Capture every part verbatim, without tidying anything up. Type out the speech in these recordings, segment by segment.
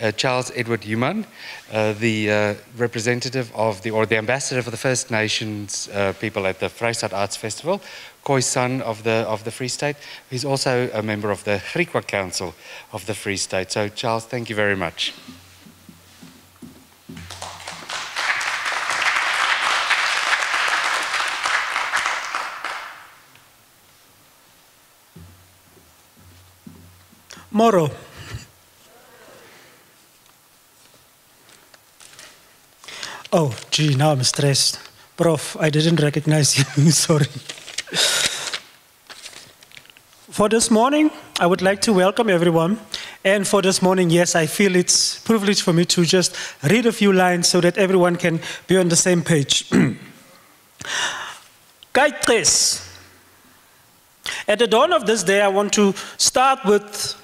uh, Charles Edward Human, uh, the uh, representative of the, or the ambassador for the First Nations uh, people at the Vrystaat Arts Festival, Khoe-San of the, of the Free State. He's also a member of the Griqua Council of the Free State. So Charles, thank you very much. Moro. Oh, gee, now I'm stressed. Prof, I didn't recognize you, sorry. For this morning, I would like to welcome everyone. And for this morning, yes, I feel it's a privilege for me to just read a few lines so that everyone can be on the same page. At the dawn of this day, I want to start with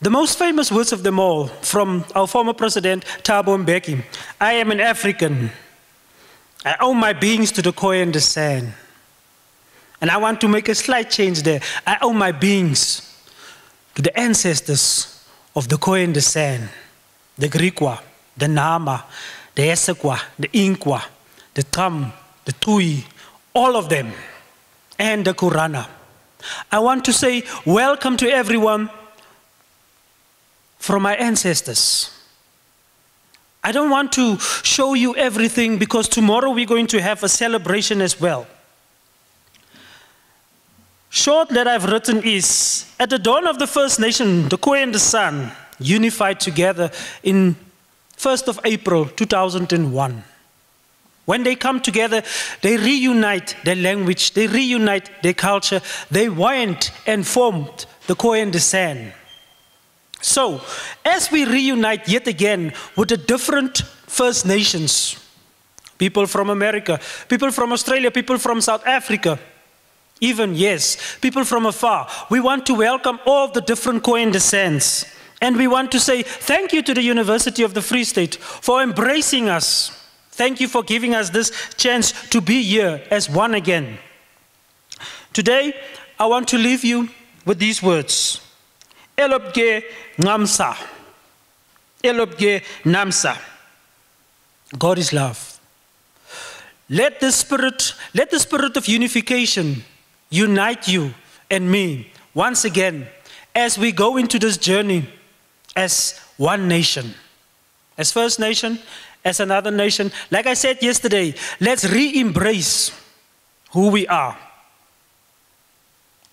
the most famous words of them all from our former president, Thabo Mbeki. I am an African. I owe my beings to the Khoe and the San. And I want to make a slight change there. I owe my beings to the ancestors of the Khoe and the San, the Griqua, the Nama, the Essekwa, the Inqua, the Tham, the Tui, all of them, and the Kurana. I want to say welcome to everyone from my ancestors. I don't want to show you everything because tomorrow we're going to have a celebration as well. Short that I've written is, at the dawn of the First Nation, the Khoe and the San unified together in first of April two thousand one. When they come together, they reunite their language, they reunite their culture, they went and formed the Khoe and the San. So, as we reunite yet again with the different First Nations, people from America, people from Australia, people from South Africa, even, yes, people from afar, we want to welcome all the different Khoe and the Sans. And we want to say thank you to the University of the Free State for embracing us. Thank you for giving us this chance to be here as one again. Today, I want to leave you with these words. Elopge Namsa. Elopge Namsa. God is love. Let the spirit, let the spirit of unification unite you and me once again as we go into this journey as one nation. As First Nation, as another nation. Like I said yesterday, let's re-embrace who we are.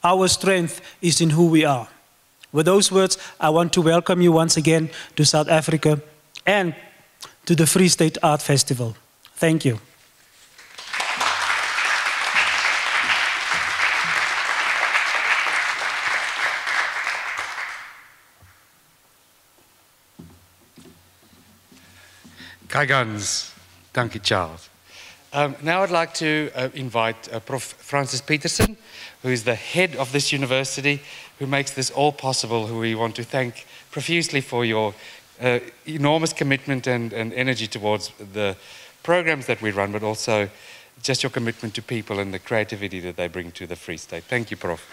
Our strength is in who we are. With those words, I want to welcome you once again to South Africa and to the Free State Art Festival. Thank you. Kaigans, thank you, Charles. Um, now I'd like to uh, invite uh, Professor Francis Peterson, who is the head of this university, who makes this all possible, who we want to thank profusely for your uh, enormous commitment and, and energy towards the programs that we run, but also just your commitment to people and the creativity that they bring to the Free State. Thank you, Professor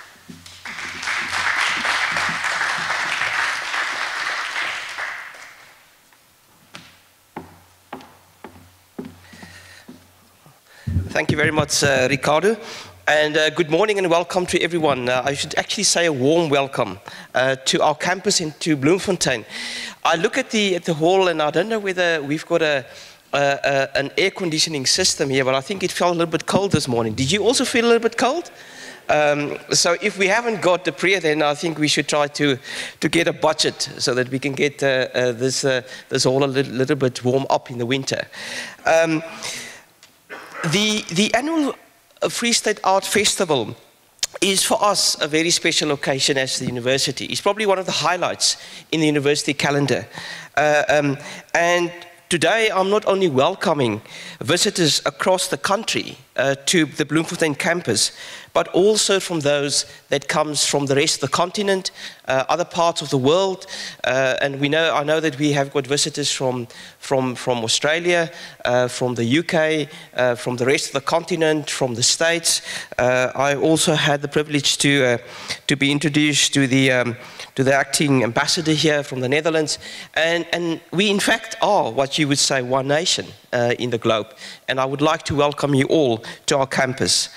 Thank you very much, uh, Ricardo, and uh, good morning and welcome to everyone. Uh, I should actually say a warm welcome uh, to our campus and to Bloemfontein. I look at the, at the hall and I don't know whether we've got a, a, a, an air conditioning system here, but I think it felt a little bit cold this morning. Did you also feel a little bit cold? Um, so if we haven't got the prayer, then I think we should try to, to get a budget so that we can get uh, uh, this, uh, this hall a little, little bit warm up in the winter. Um, The, the annual Free State Art Festival is for us a very special occasion as the university. It's probably one of the highlights in the university calendar. Uh, um, and today I'm not only welcoming visitors across the country uh, to the Bloemfontein campus, but also from those that comes from the rest of the continent, uh, other parts of the world. Uh, and we know, I know that we have got visitors from, from, from Australia, uh, from the U K, uh, from the rest of the continent, from the States. Uh, I also had the privilege to, uh, to be introduced to the, um, to the acting ambassador here from the Netherlands. And, and we, in fact, are what you would say one nation uh, in the globe. And I would like to welcome you all to our campus.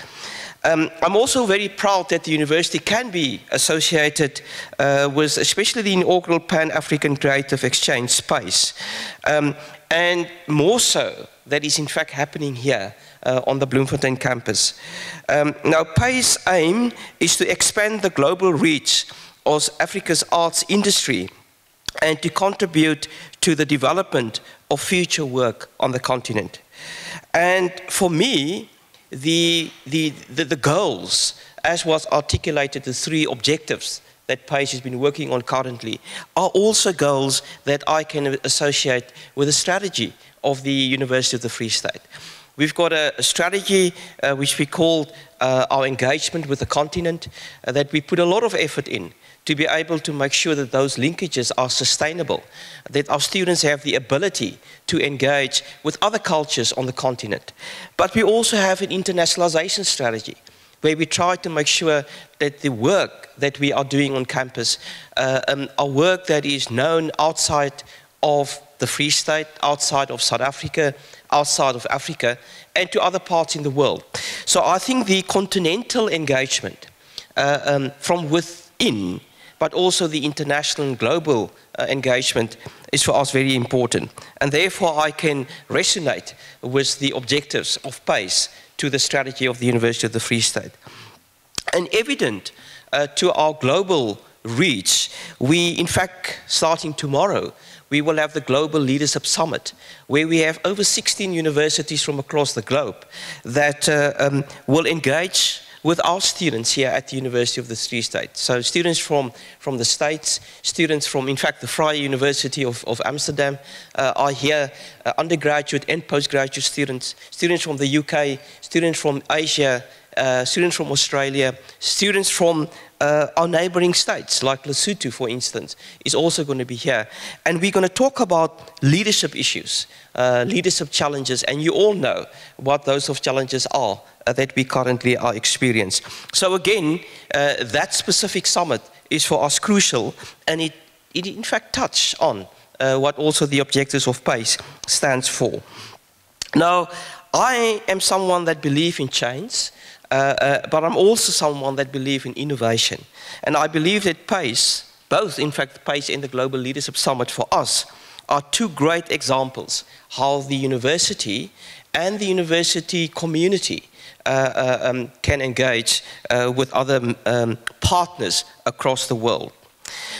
Um, I'm also very proud that the university can be associated uh, with especially the inaugural Pan-African Creative Exchange PACE. Um, and more so, that is in fact happening here uh, on the Bloemfontein campus. Um, now, PACE's aim is to expand the global reach of Africa's arts industry and to contribute to the development of future work on the continent. And for me, The, the, the, the goals, as was articulated, the three objectives that PACE has been working on currently, are also goals that I can associate with the strategy of the University of the Free State. We've got a, a strategy uh, which we called uh, our engagement with the continent, uh, that we put a lot of effort in to be able to make sure that those linkages are sustainable, that our students have the ability to engage with other cultures on the continent. But we also have an internationalization strategy, where we try to make sure that the work that we are doing on campus uh, um, are work that is known outside of the Free State, outside of South Africa, outside of Africa, and to other parts in the world. So I think the continental engagement uh, um, from within, but also the international and global uh, engagement is for us very important. And therefore I can resonate with the objectives of PACE to the strategy of the University of the Free State. And evident uh, to our global reach, we in fact, starting tomorrow, we will have the Global Leadership Summit, where we have over sixteen universities from across the globe that uh, um, will engage with our students here at the University of the Free State. So students from, from the States, students from, in fact, the Vrije University of, of Amsterdam uh, are here, uh, undergraduate and postgraduate students, students from the U K, students from Asia, uh, students from Australia, students from uh, our neighboring states, like Lesotho, for instance, is also going to be here. And we're going to talk about leadership issues, uh, leadership challenges, and you all know what those of challenges are that we currently are experiencing. So again, uh, that specific summit is for us crucial, and it, it in fact touches on uh, what also the objectives of PACE stands for. Now, I am someone that believes in change, uh, uh, but I'm also someone that believes in innovation. And I believe that PACE, both in fact PACE and the Global Leadership Summit for us, are two great examples how the university and the university community Uh, uh, um, can engage uh, with other um, partners across the world.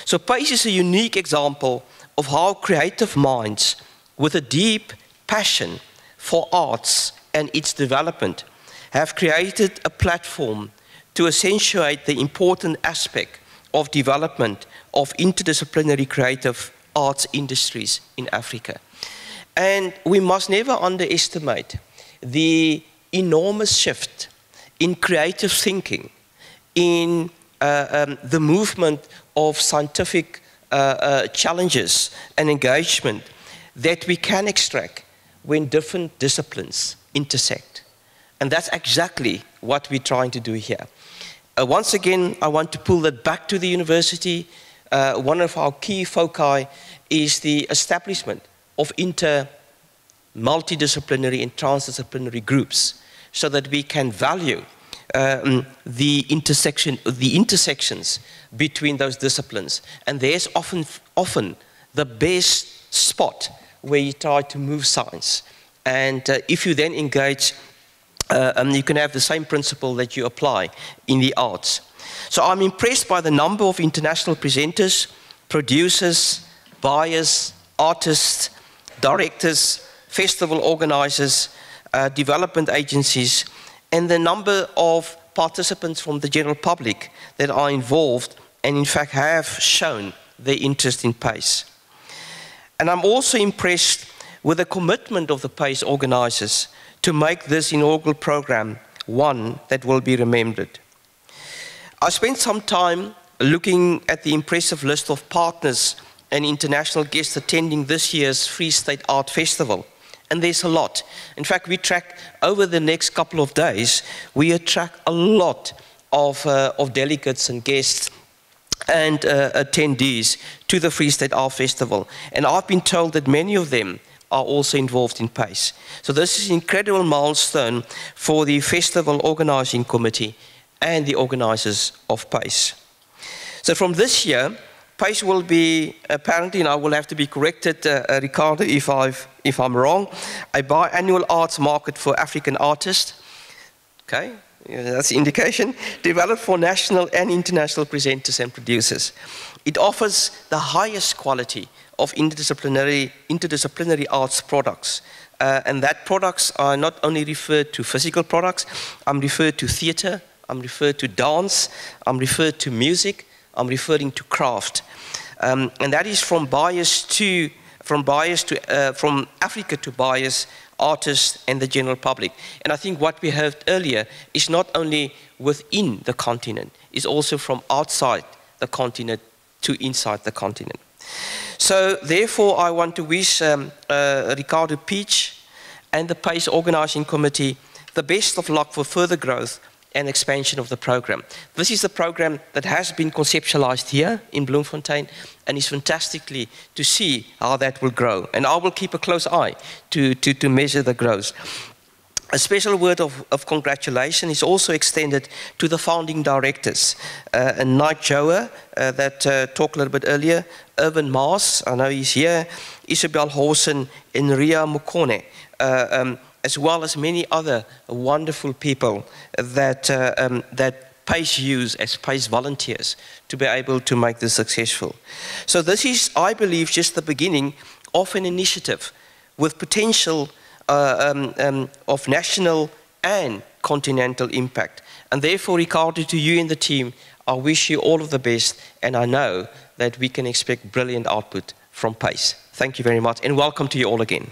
So PACE is a unique example of how creative minds with a deep passion for arts and its development have created a platform to accentuate the important aspect of development of interdisciplinary creative arts industries in Africa. And we must never underestimate the enormous shift in creative thinking, in uh, um, the movement of scientific uh, uh, challenges and engagement that we can extract when different disciplines intersect. And that's exactly what we're trying to do here. Uh, once again, I want to pull that back to the university. Uh, one of our key foci is the establishment of inter- multidisciplinary and transdisciplinary groups, so that we can value um, the intersection, the intersections between those disciplines. And there's often, often the best spot where you try to move science. And uh, if you then engage, uh, um, you can have the same principle that you apply in the arts. So I'm impressed by the number of international presenters, producers, buyers, artists, directors, festival organizers, uh, development agencies, and the number of participants from the general public that are involved and in fact have shown their interest in PACE. And I'm also impressed with the commitment of the PACE organizers to make this inaugural program one that will be remembered. I spent some time looking at the impressive list of partners and international guests attending this year's Free State Art Festival. And there's a lot. In fact, we track, over the next couple of days, we attract a lot of, uh, of delegates and guests and uh, attendees to the Free State Art Festival. And I've been told that many of them are also involved in PACE. So this is an incredible milestone for the Festival Organizing Committee and the organizers of PACE. So from this year, PACE will be, apparently, and I will have to be corrected, uh, uh, Ricardo, if, I've, if I'm wrong, a biannual arts market for African artists. Okay, yeah, that's the indication. Developed for national and international presenters and producers. It offers the highest quality of interdisciplinary, interdisciplinary arts products. Uh, and that products are not only referred to physical products, I'm referred to theater, I'm referred to dance, I'm referred to music, I'm referring to craft. Um, and that is from bias to, from bias to, uh, from Africa to bias, artists and the general public. And I think what we heard earlier is not only within the continent, it's also from outside the continent to inside the continent. So therefore, I want to wish um, uh, Ricardo Peach and the PACE Organizing Committee the best of luck for further growth and expansion of the program. This is the program that has been conceptualized here in Bloemfontein, and it's fantastically to see how that will grow. And I will keep a close eye to, to, to measure the growth. A special word of, of congratulation is also extended to the founding directors, uh, and Knight Joa, uh, that uh, talked a little bit earlier, Irvin Maas, I know he's here, Isabel Horson, and Ria Mukone, uh, um, as well as many other wonderful people that, uh, um, that PACE use as PACE volunteers to be able to make this successful. So this is, I believe, just the beginning of an initiative with potential Uh, um, um, of national and continental impact. And therefore, Ricardo, to you and the team, I wish you all of the best, and I know that we can expect brilliant output from PACE. Thank you very much, and welcome to you all again.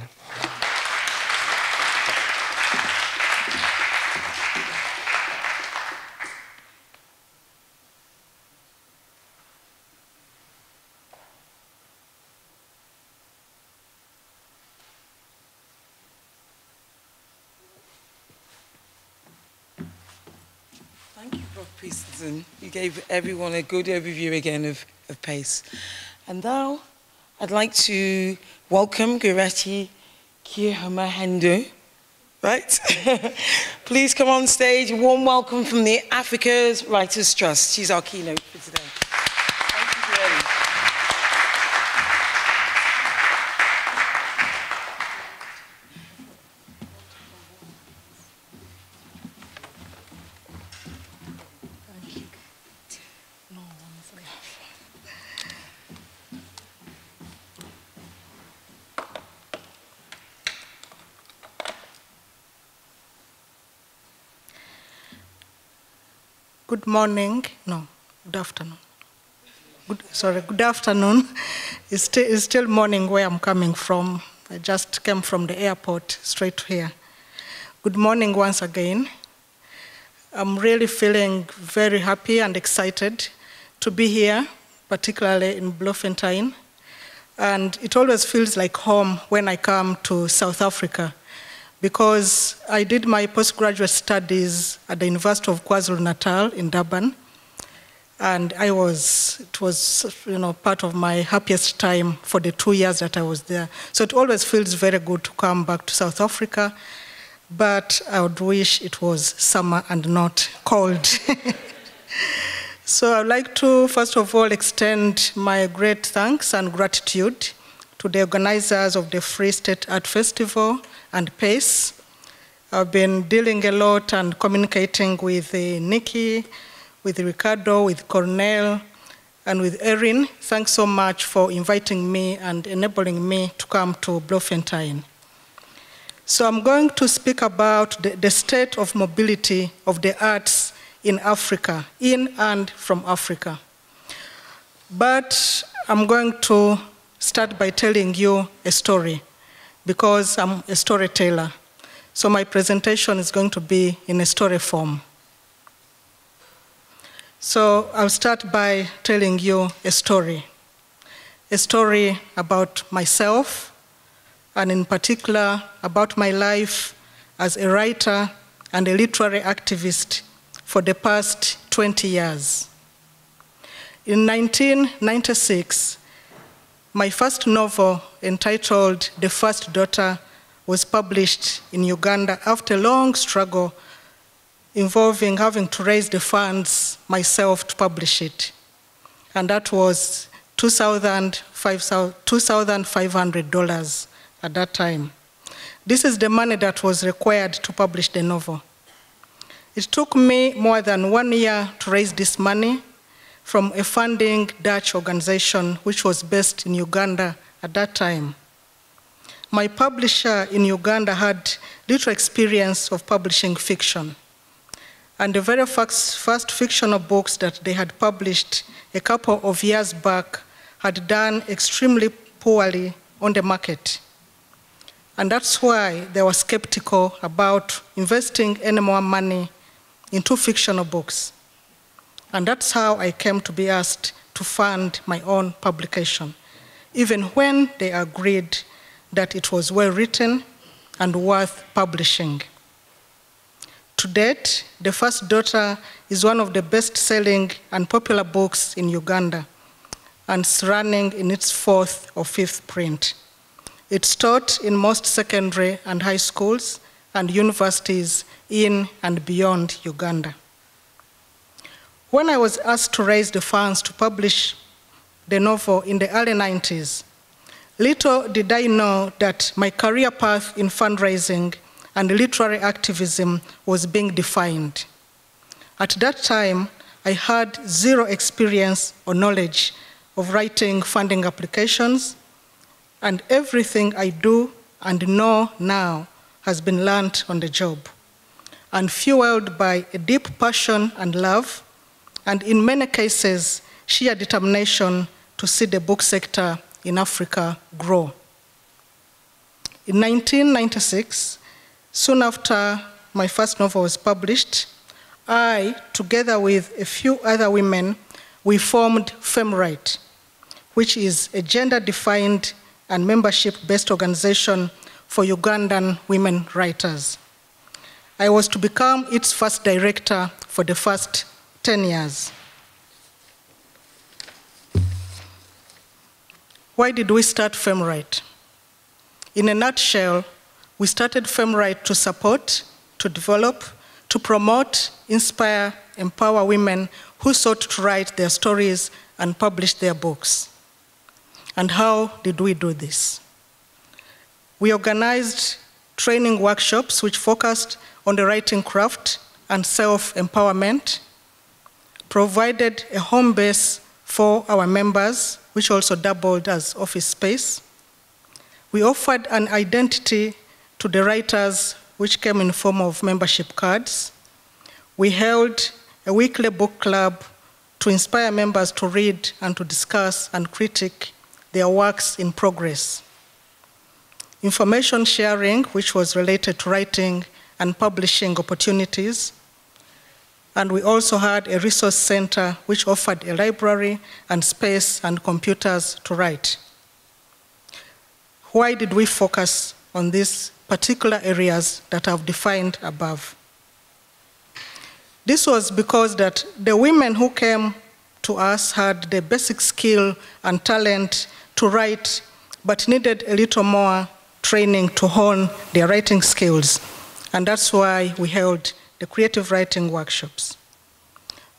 Gave everyone a good overview again of, of PACE. And now I'd like to welcome Goretti Kyomuhendo, right? Please come on stage, a warm welcome from the Africa's Writers' Trust. She's our keynote for today. Thank you, Good morning, no, good afternoon. Good, sorry, good afternoon. It's, it's still morning where I'm coming from. I just came from the airport straight here. Good morning once again. I'm really feeling very happy and excited to be here, particularly in Bloemfontein. And it always feels like home when I come to South Africa, because I did my postgraduate studies at the University of KwaZulu Natal in Durban, and I was, it was, you know, part of my happiest time for the two years that I was there. So it always feels very good to come back to South Africa, but I would wish it was summer and not cold. So I'd like to, first of all, extend my great thanks and gratitude to the organizers of the Free State Art Festival and PACE. I've been dealing a lot and communicating with uh, Nikki, with Ricardo, with Cornell, and with Erin. Thanks so much for inviting me and enabling me to come to Bloemfontein. So I'm going to speak about the, the state of mobility of the arts in Africa, in and from Africa. But I'm going to start by telling you a story, because I'm a storyteller. So my presentation is going to be in a story form. So I'll start by telling you a story. A story about myself, and in particular about my life as a writer and a literary activist for the past twenty years. In nineteen ninety-six, my first novel, entitled The First Daughter, was published in Uganda after a long struggle involving having to raise the funds myself to publish it. And that was two thousand five hundred dollars at that time. This is the money that was required to publish the novel. It took me more than one year to raise this money from a funding Dutch organization which was based in Uganda at that time. My publisher in Uganda had little experience of publishing fiction. And the very first, first fictional books that they had published a couple of years back had done extremely poorly on the market. And that's why they were skeptical about investing any more money into fictional books. And that's how I came to be asked to fund my own publication, even when they agreed that it was well written and worth publishing. To date, The First Daughter is one of the best-selling and popular books in Uganda, and it's running in its fourth or fifth print. It's taught in most secondary and high schools and universities in and beyond Uganda. When I was asked to raise the funds to publish the novel in the early nineties, little did I know that my career path in fundraising and literary activism was being defined. At that time, I had zero experience or knowledge of writing funding applications, and everything I do and know now has been learned on the job, and fueled by a deep passion and love, and in many cases, sheer determination to see the book sector in Africa grow. In nineteen ninety-six, soon after my first novel was published, I, together with a few other women, we formed FEMRITE, which is a gender-defined and membership-based organization for Ugandan women writers. I was to become its first director for the first ten years. Why did we start FEMRITE? In a nutshell, we started FEMRITE to support, to develop, to promote, inspire, empower women who sought to write their stories and publish their books. And how did we do this? We organized training workshops which focused on the writing craft and self-empowerment, provided a home base for our members, which also doubled as office space. We offered an identity to the writers, which came in the form of membership cards. We held a weekly book club to inspire members to read and to discuss and critique their works in progress. Information sharing, which was related to writing and publishing opportunities. And we also had a resource center which offered a library and space and computers to write. Why did we focus on these particular areas that I've defined above? This was because that the women who came to us had the basic skill and talent to write, but needed a little more training to hone their writing skills. And that's why we held the creative writing workshops.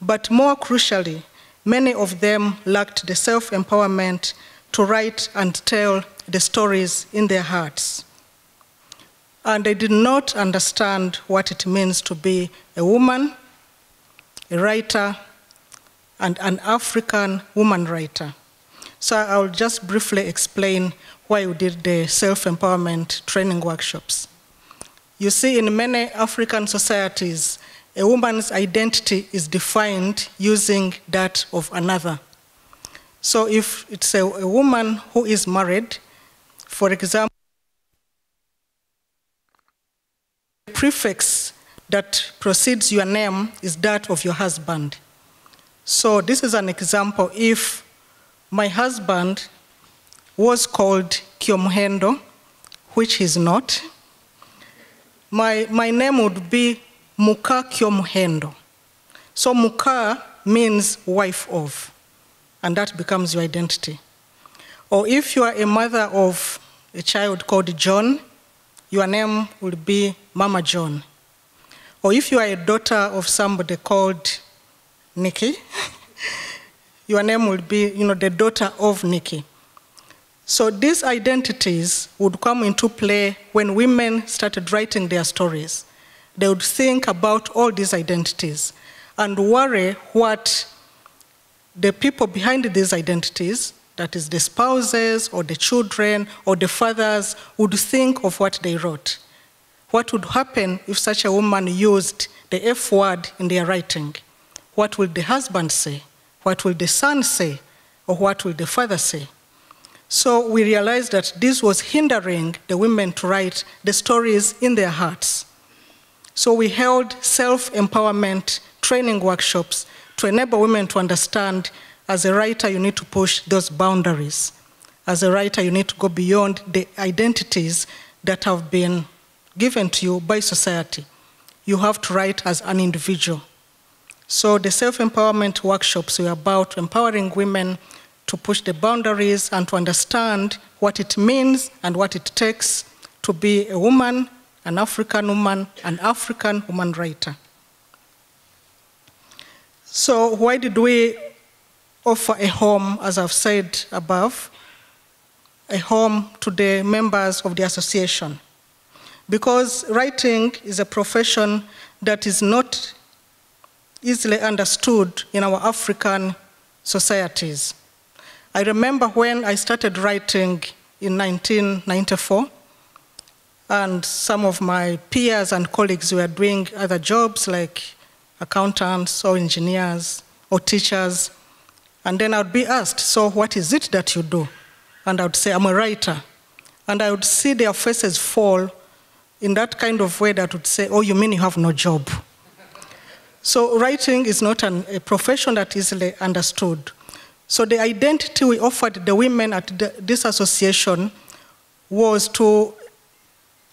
But more crucially, many of them lacked the self-empowerment to write and tell the stories in their hearts. And they did not understand what it means to be a woman, a writer, and an African woman writer. So I'll just briefly explain why we did the self-empowerment training workshops. You see, in many African societies, a woman's identity is defined using that of another. So if it's a, a woman who is married, for example, the prefix that precedes your name is that of your husband. So this is an example. If my husband was called Kyomuhendo, which he's not, my, my name would be Muka Kyomuhendo. So Muka means wife of, and that becomes your identity. Or if you are a mother of a child called John, your name will be Mama John. Or if you are a daughter of somebody called Nikki, your name will be, you know, the daughter of Nikki. So these identities would come into play when women started writing their stories. They would think about all these identities and worry what the people behind these identities, that is the spouses or the children or the fathers, would think of what they wrote. What would happen if such a woman used the F word in their writing? What will the husband say? What will the son say? Or what will the father say? So we realized that this was hindering the women to write the stories in their hearts. So we held self-empowerment training workshops to enable women to understand, as a writer, you need to push those boundaries. As a writer, you need to go beyond the identities that have been given to you by society. You have to write as an individual. So the self-empowerment workshops were about empowering women to push the boundaries and to understand what it means and what it takes to be a woman, an African woman, an African woman writer. So why did we offer a home, as I've said above, a home to the members of the association? Because writing is a profession that is not easily understood in our African societies. I remember when I started writing in nineteen ninety-four, and some of my peers and colleagues were doing other jobs like accountants or engineers or teachers. And then I'd be asked, so what is it that you do? And I would say, I'm a writer. And I would see their faces fall in that kind of way that would say, oh, you mean you have no job? So writing is not an, a profession that is easily understood. So the identity we offered the women at the, this association was to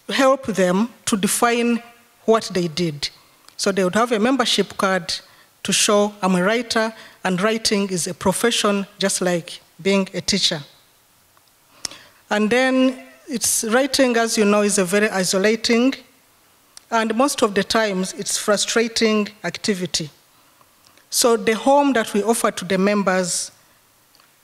help them to define what they did. So they would have a membership card to show I'm a writer, and writing is a profession just like being a teacher. And then it's, writing, as you know, is a very isolating and most of the times it's frustrating activity. So the home that we offer to the members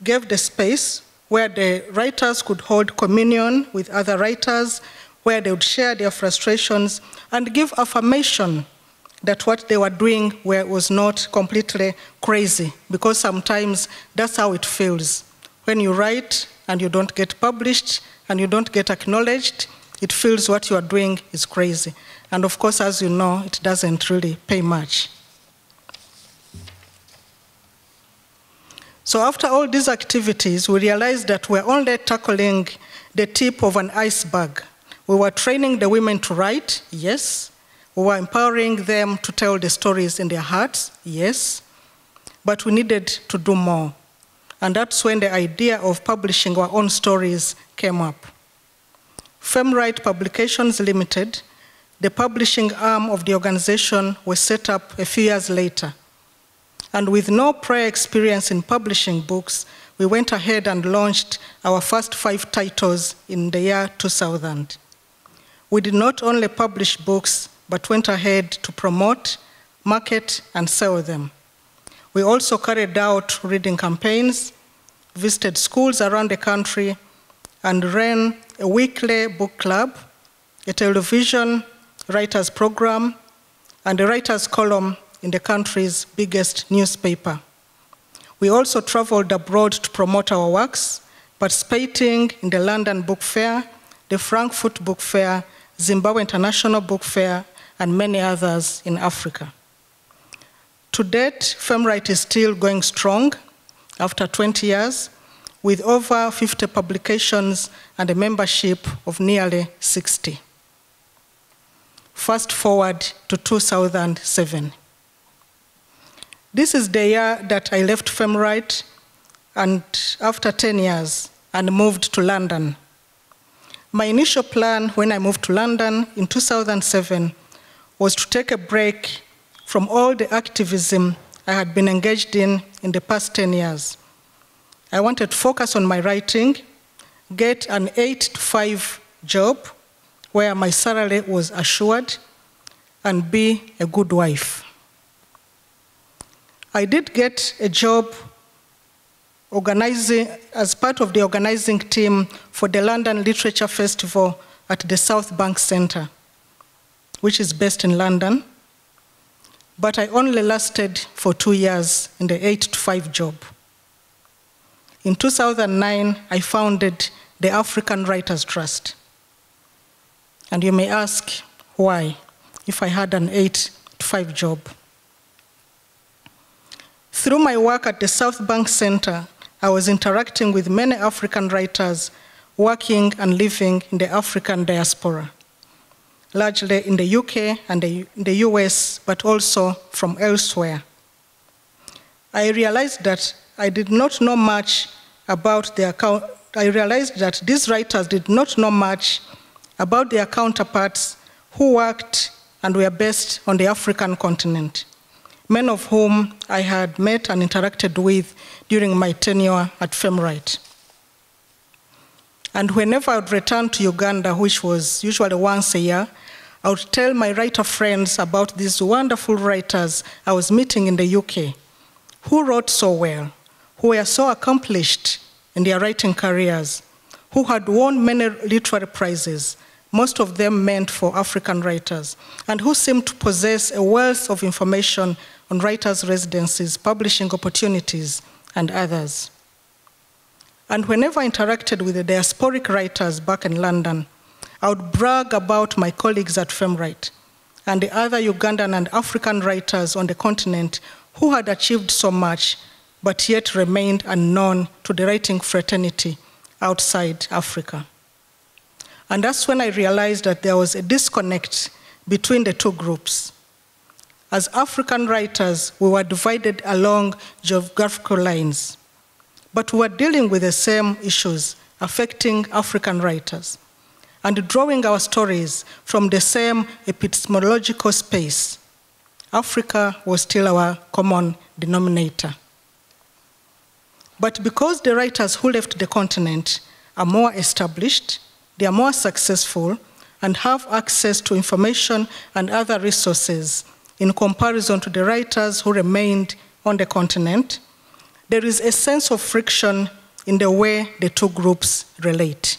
gave the space where the writers could hold communion with other writers, where they would share their frustrations and give affirmation that what they were doing was not completely crazy, because sometimes that's how it feels. When you write and you don't get published and you don't get acknowledged, it feels what you are doing is crazy. And of course, as you know, it doesn't really pay much. So after all these activities, we realized that we're only tackling the tip of an iceberg. We were training the women to write, yes. We were empowering them to tell the stories in their hearts, yes. But we needed to do more. And that's when the idea of publishing our own stories came up. FEMRITE Publications Limited, the publishing arm of the organization, was set up a few years later. And with no prior experience in publishing books, we went ahead and launched our first five titles in the year two thousand. We did not only publish books, but went ahead to promote, market, and sell them. We also carried out reading campaigns, visited schools around the country, and ran a weekly book club, a television writers program, and a writers column in the country's biggest newspaper. We also traveled abroad to promote our works, participating in the London Book Fair, the Frankfurt Book Fair, Zimbabwe International Book Fair, and many others in Africa. To date, FEMRITE is still going strong after twenty years, with over fifty publications and a membership of nearly sixty. Fast forward to two thousand seven. This is the year that I left FEMRITE and after ten years and moved to London. My initial plan when I moved to London in two thousand seven was to take a break from all the activism I had been engaged in in the past ten years. I wanted to focus on my writing, get an eight to five job where my salary was assured, and be a good wife. I did get a job organizing, as part of the organizing team for the London Literature Festival at the South Bank Centre, which is based in London, but I only lasted for two years in the eight to five job. In two thousand nine, I founded the African Writers' Trust. And you may ask, why, if I had an eight to five job? Through my work at the South Bank Center, I was interacting with many African writers working and living in the African diaspora, largely in the U K and the, in the U S, but also from elsewhere. I realized that I did not know much about their, I realized that these writers did not know much about their counterparts who worked and were based on the African continent, many of whom I had met and interacted with during my tenure at FEMRITE. And whenever I would return to Uganda, which was usually once a year, I would tell my writer friends about these wonderful writers I was meeting in the U K, who wrote so well, who were so accomplished in their writing careers, who had won many literary prizes, most of them meant for African writers, and who seemed to possess a wealth of information on writers' residencies, publishing opportunities, and others. And whenever I interacted with the diasporic writers back in London, I would brag about my colleagues at FEMRITE and the other Ugandan and African writers on the continent who had achieved so much, but yet remained unknown to the writing fraternity outside Africa. And that's when I realized that there was a disconnect between the two groups. As African writers, we were divided along geographical lines, but we were dealing with the same issues affecting African writers and drawing our stories from the same epistemological space. Africa was still our common denominator. But because the writers who left the continent are more established, they are more successful and have access to information and other resources in comparison to the writers who remained on the continent, there is a sense of friction in the way the two groups relate.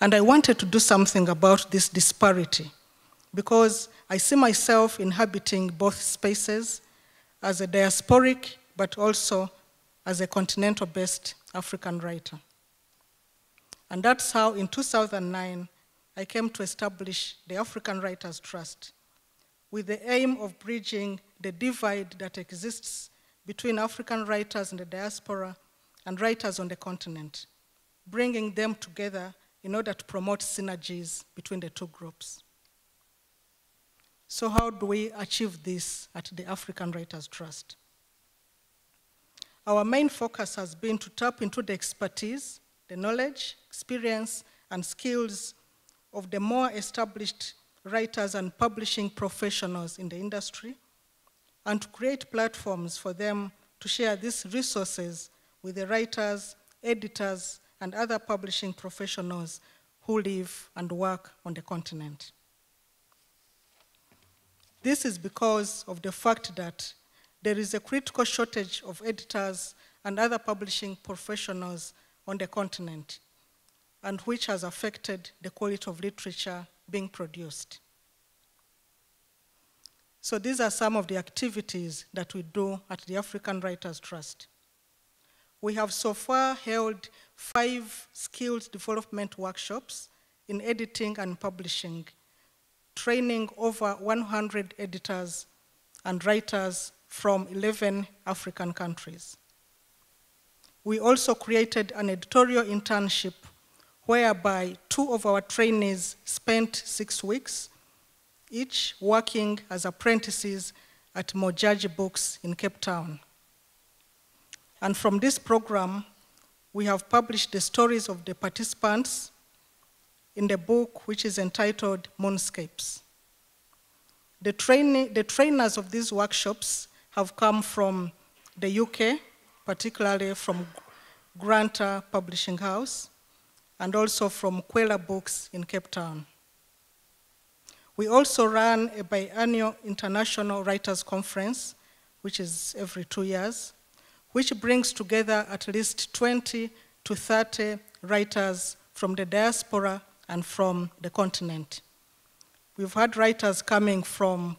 And I wanted to do something about this disparity because I see myself inhabiting both spaces as a diasporic but also as a continental-based African writer. And that's how, in two thousand nine, I came to establish the African Writers' Trust with the aim of bridging the divide that exists between African writers in the diaspora and writers on the continent, bringing them together in order to promote synergies between the two groups. So how do we achieve this at the African Writers' Trust? Our main focus has been to tap into the expertise, the knowledge, experience, and skills of the more established writers and publishing professionals in the industry, and to create platforms for them to share these resources with the writers, editors, and other publishing professionals who live and work on the continent. This is because of the fact that there is a critical shortage of editors and other publishing professionals on the continent, and which has affected the quality of literature being produced. So these are some of the activities that we do at the African Writers' Trust. We have so far held five skills development workshops in editing and publishing, training over one hundred editors and writers from eleven African countries. We also created an editorial internship whereby two of our trainees spent six weeks each working as apprentices at Mojaji Books in Cape Town. And from this program, we have published the stories of the participants in the book, which is entitled Moonscapes. The, train, the trainers of these workshops have come from the U K, particularly from Granta Publishing House, and also from Kwela Books in Cape Town. We also run a biannual international writers conference, which is every two years, which brings together at least twenty to thirty writers from the diaspora and from the continent. We've had writers coming from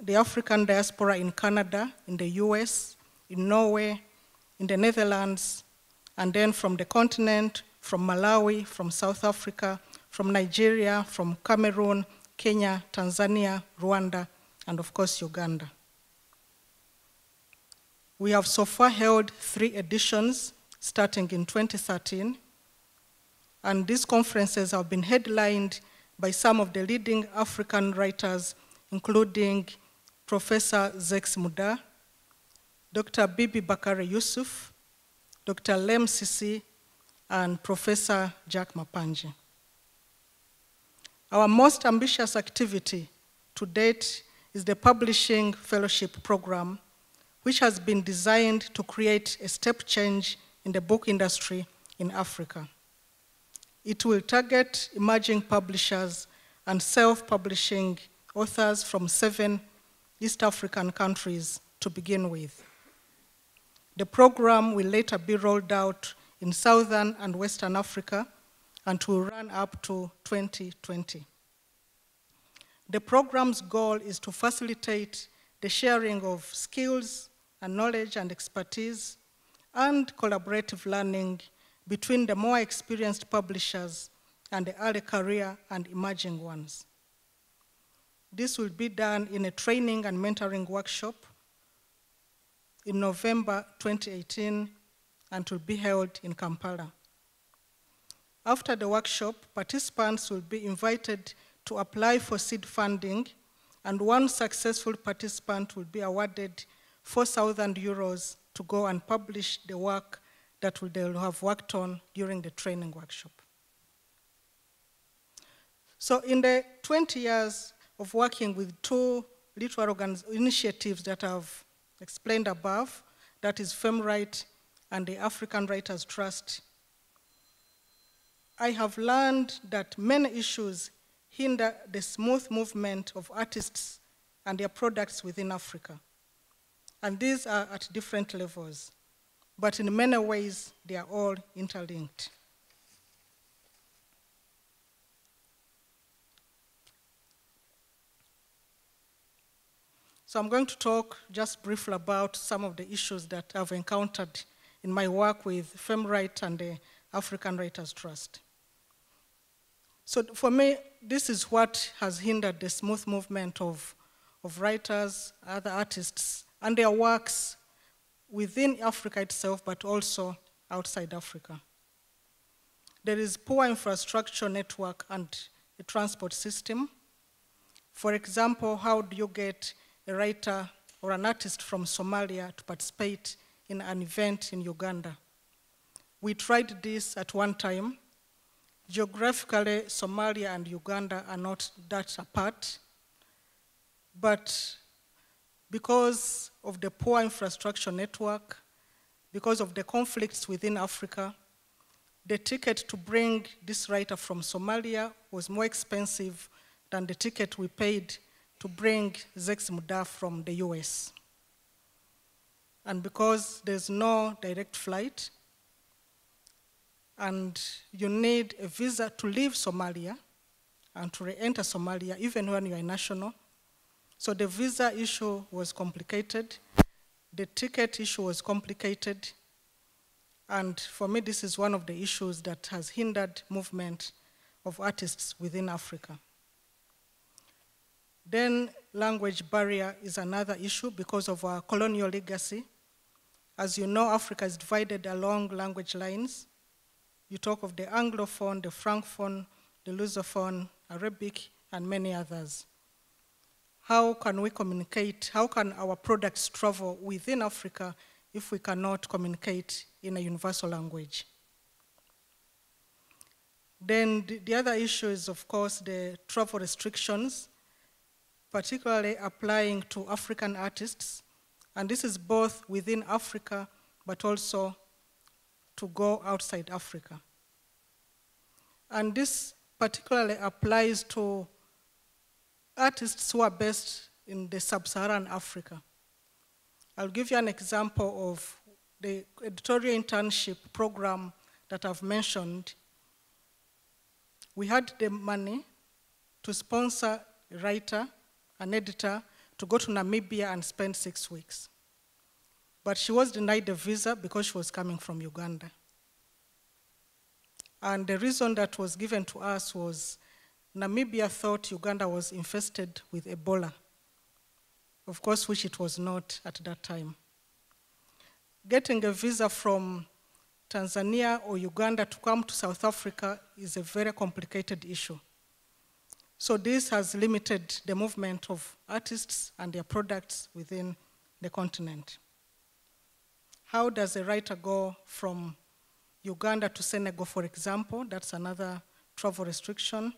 the African diaspora in Canada, in the U S, in Norway, in the Netherlands, and then from the continent, from Malawi, from South Africa, from Nigeria, from Cameroon, Kenya, Tanzania, Rwanda, and of course, Uganda. We have so far held three editions, starting in twenty thirteen, and these conferences have been headlined by some of the leading African writers, including Professor Zakes Mda, Doctor Bibi Bakare Yusuf, Doctor Lem Sisi, and Professor Jack Mapanji. Our most ambitious activity to date is the Publishing Fellowship Program, which has been designed to create a step change in the book industry in Africa. It will target emerging publishers and self-publishing authors from seven East African countries to begin with. The program will later be rolled out in Southern and Western Africa and will run up to twenty twenty. The program's goal is to facilitate the sharing of skills and knowledge and expertise and collaborative learning between the more experienced publishers and the early career and emerging ones. This will be done in a training and mentoring workshop in November twenty eighteen and will be held in Kampala. After the workshop, participants will be invited to apply for seed funding, and one successful participant will be awarded four thousand euros to go and publish the work that they will have worked on during the training workshop. So in the twenty years of working with two literary initiatives that I've explained above, that is FEMRITE and the African Writers' Trust, I have learned that many issues hinder the smooth movement of artists and their products within Africa. And these are at different levels, but in many ways, they are all interlinked. So I'm going to talk just briefly about some of the issues that I've encountered in my work with FEMRITE and the African Writers' Trust. So for me, this is what has hindered the smooth movement of, of writers, other artists, and their works within Africa itself, but also outside Africa. There is poor infrastructure network and a transport system. For example, how do you get a writer or an artist from Somalia to participate in an event in Uganda? We tried this at one time. Geographically, Somalia and Uganda are not that apart, but because of the poor infrastructure network, because of the conflicts within Africa, the ticket to bring this writer from Somalia was more expensive than the ticket we paid to bring Zakes Mda from the U S. And because there's no direct flight, and you need a visa to leave Somalia and to re-enter Somalia, even when you're a national. So the visa issue was complicated. The ticket issue was complicated. And for me, this is one of the issues that has hindered movement of artists within Africa. Then language barrier is another issue because of our colonial legacy. As you know, Africa is divided along language lines. You talk of the Anglophone, the Francophone, the Lusophone, Arabic, and many others. how can we communicate, how can our products travel within Africa if we cannot communicate in a universal language? Then the other issue is, of course, the travel restrictions, particularly applying to African artists. And this is both within Africa, but also to go outside Africa. And this particularly applies to artists who are based in the sub-Saharan Africa. I'll give you an example of the editorial internship program that I've mentioned. We had the money to sponsor a writer, an editor, to go to Namibia and spend six weeks. But she was denied the visa because she was coming from Uganda. And the reason that was given to us was Namibia thought Uganda was infested with Ebola, of course, which it was not at that time. Getting a visa from Tanzania or Uganda to come to South Africa is a very complicated issue. So this has limited the movement of artists and their products within the continent. How does a writer go from Uganda to Senegal, for example? That's another travel restriction.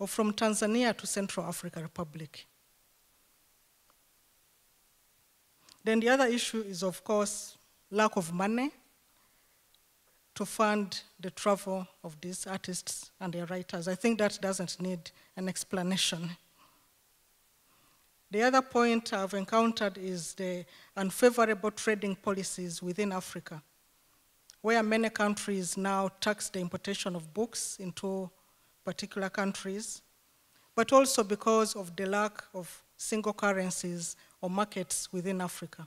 Or from Tanzania to Central African Republic. Then the other issue is, of course, lack of money to fund the travel of these artists and their writers. I think that doesn't need an explanation. The other point I've encountered is the unfavorable trading policies within Africa, where many countries now tax the importation of books into particular countries, but also because of the lack of single currencies or markets within Africa.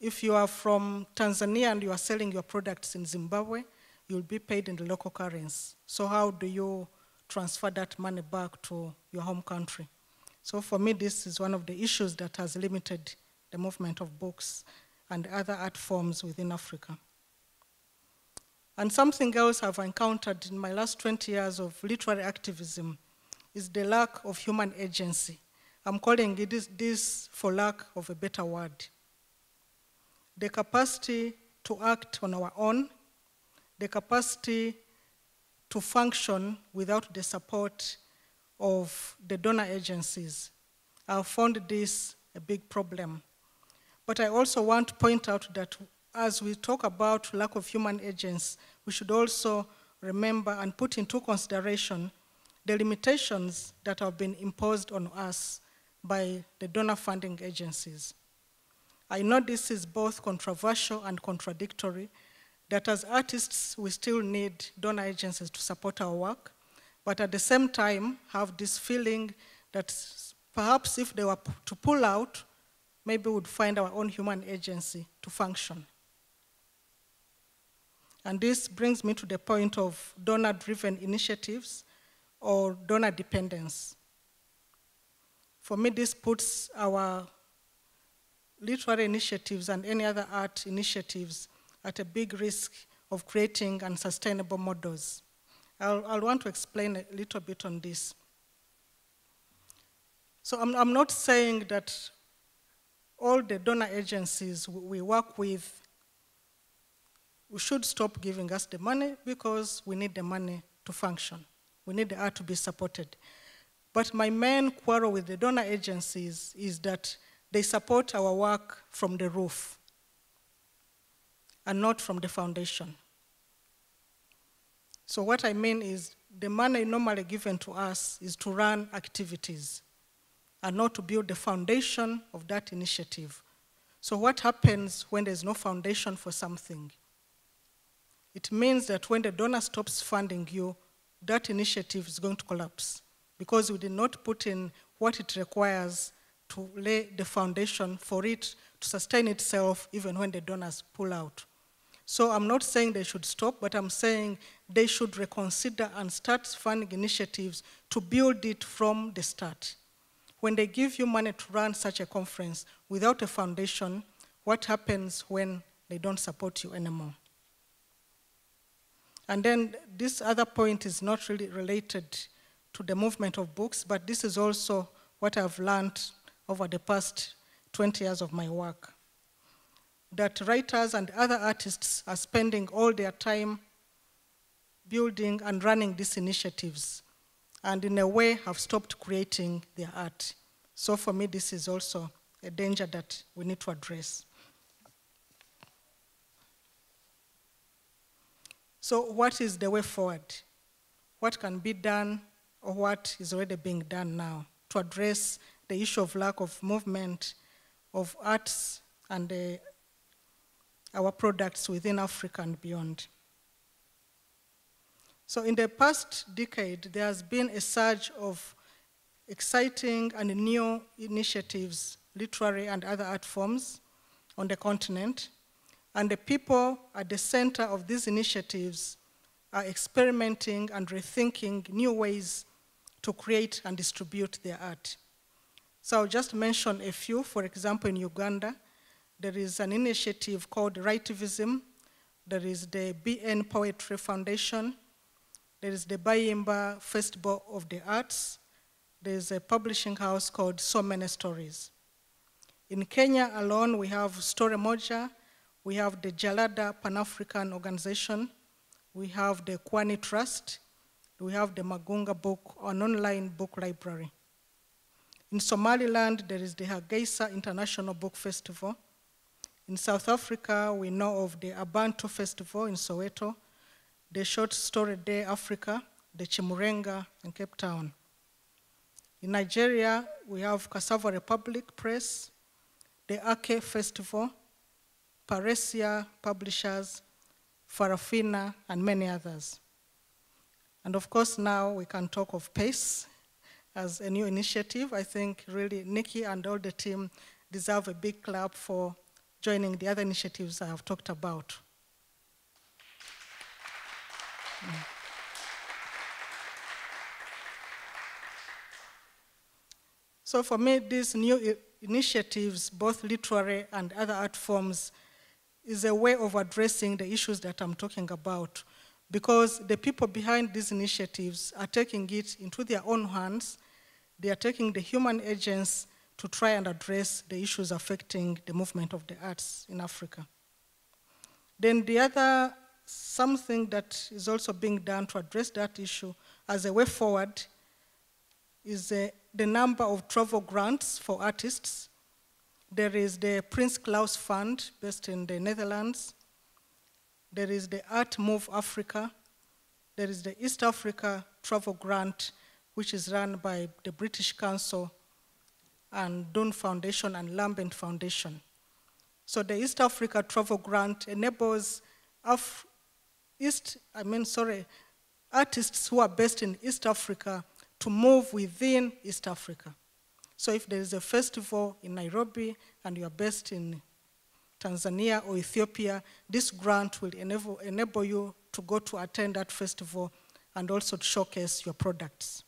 If you are from Tanzania and you are selling your products in Zimbabwe, you'll be paid in the local currency. So how do you transfer that money back to your home country? So for me, this is one of the issues that has limited the movement of books and other art forms within Africa. And something else I've encountered in my last twenty years of literary activism is the lack of human agency. I'm calling it this, this for lack of a better word. The capacity to act on our own, the capacity to function without the support of the donor agencies. I found this a big problem. But I also want to point out that as we talk about lack of human agency, we should also remember and put into consideration the limitations that have been imposed on us by the donor funding agencies. I know this is both controversial and contradictory, that as artists, we still need donor agencies to support our work, but at the same time, have this feeling that perhaps if they were to pull out, maybe we'd find our own human agency to function. And this brings me to the point of donor-driven initiatives or donor dependence. For me, this puts our literary initiatives and any other art initiatives at a big risk of creating unsustainable models. I'll, I'll want to explain a little bit on this. So I'm, I'm not saying that all the donor agencies we work with we should stop giving us the money, because we need the money to function. We need the art to be supported. But my main quarrel with the donor agencies is that they support our work from the roof and not from the foundation. So what I mean is the money normally given to us is to run activities and not to build the foundation of that initiative. So what happens when there's no foundation for something? It means that when the donor stops funding you, that initiative is going to collapse because we did not put in what it requires to lay the foundation for it to sustain itself even when the donors pull out. So I'm not saying they should stop, but I'm saying they should reconsider and start funding initiatives to build it from the start. When they give you money to run such a conference without a foundation, what happens when they don't support you anymore? And then this other point is not really related to the movement of books, but this is also what I've learned over the past twenty years of my work, that writers and other artists are spending all their time building and running these initiatives, and in a way have stopped creating their art. So for me, this is also a danger that we need to address. So what is the way forward? What can be done, or what is already being done now to address the issue of lack of movement of arts and the, our products within Africa and beyond? So in the past decade, there has been a surge of exciting and new initiatives, literary and other art forms on the continent, and the people at the center of these initiatives are experimenting and rethinking new ways to create and distribute their art. So I'll just mention a few. For example, in Uganda, there is an initiative called Writivism. There is the B N Poetry Foundation. There is the Bayimba Festival of the Arts. There is a publishing house called So Many Stories. In Kenya alone, we have Story Moja. We have the Jalada Pan-African Organization. We have the Kwani Trust. We have the Magunga Book, an online book library. In Somaliland, there is the Hargeisa International Book Festival. In South Africa, we know of the Abantu Festival in Soweto, the Short Story Day Africa, the Chimurenga in Cape Town. In Nigeria, we have Cassava Republic Press, the Ake Festival, Paresia Publishers, Farafina, and many others. And of course, now we can talk of PACE as a new initiative. I think really Nikki and all the team deserve a big clap for joining the other initiatives I have talked about. Mm. So for me, these new initiatives, both literary and other art forms, is a way of addressing the issues that I'm talking about, because the people behind these initiatives are taking it into their own hands. They are taking the human agents to try and address the issues affecting the movement of the arts in Africa. Then the other, something that is also being done to address that issue as a way forward is the, the number of travel grants for artists. There is the Prins Claus Fund based in the Netherlands. There is the Art Move Africa. There is the East Africa Travel Grant, which is run by the British Council and Dunn Foundation and Lambent Foundation. So the East Africa Travel Grant enables Af East, I mean, sorry, artists who are based in East Africa to move within East Africa. So if there is a festival in Nairobi and you are based in Tanzania or Ethiopia, this grant will enable, enable you to go to attend that festival and also to showcase your products.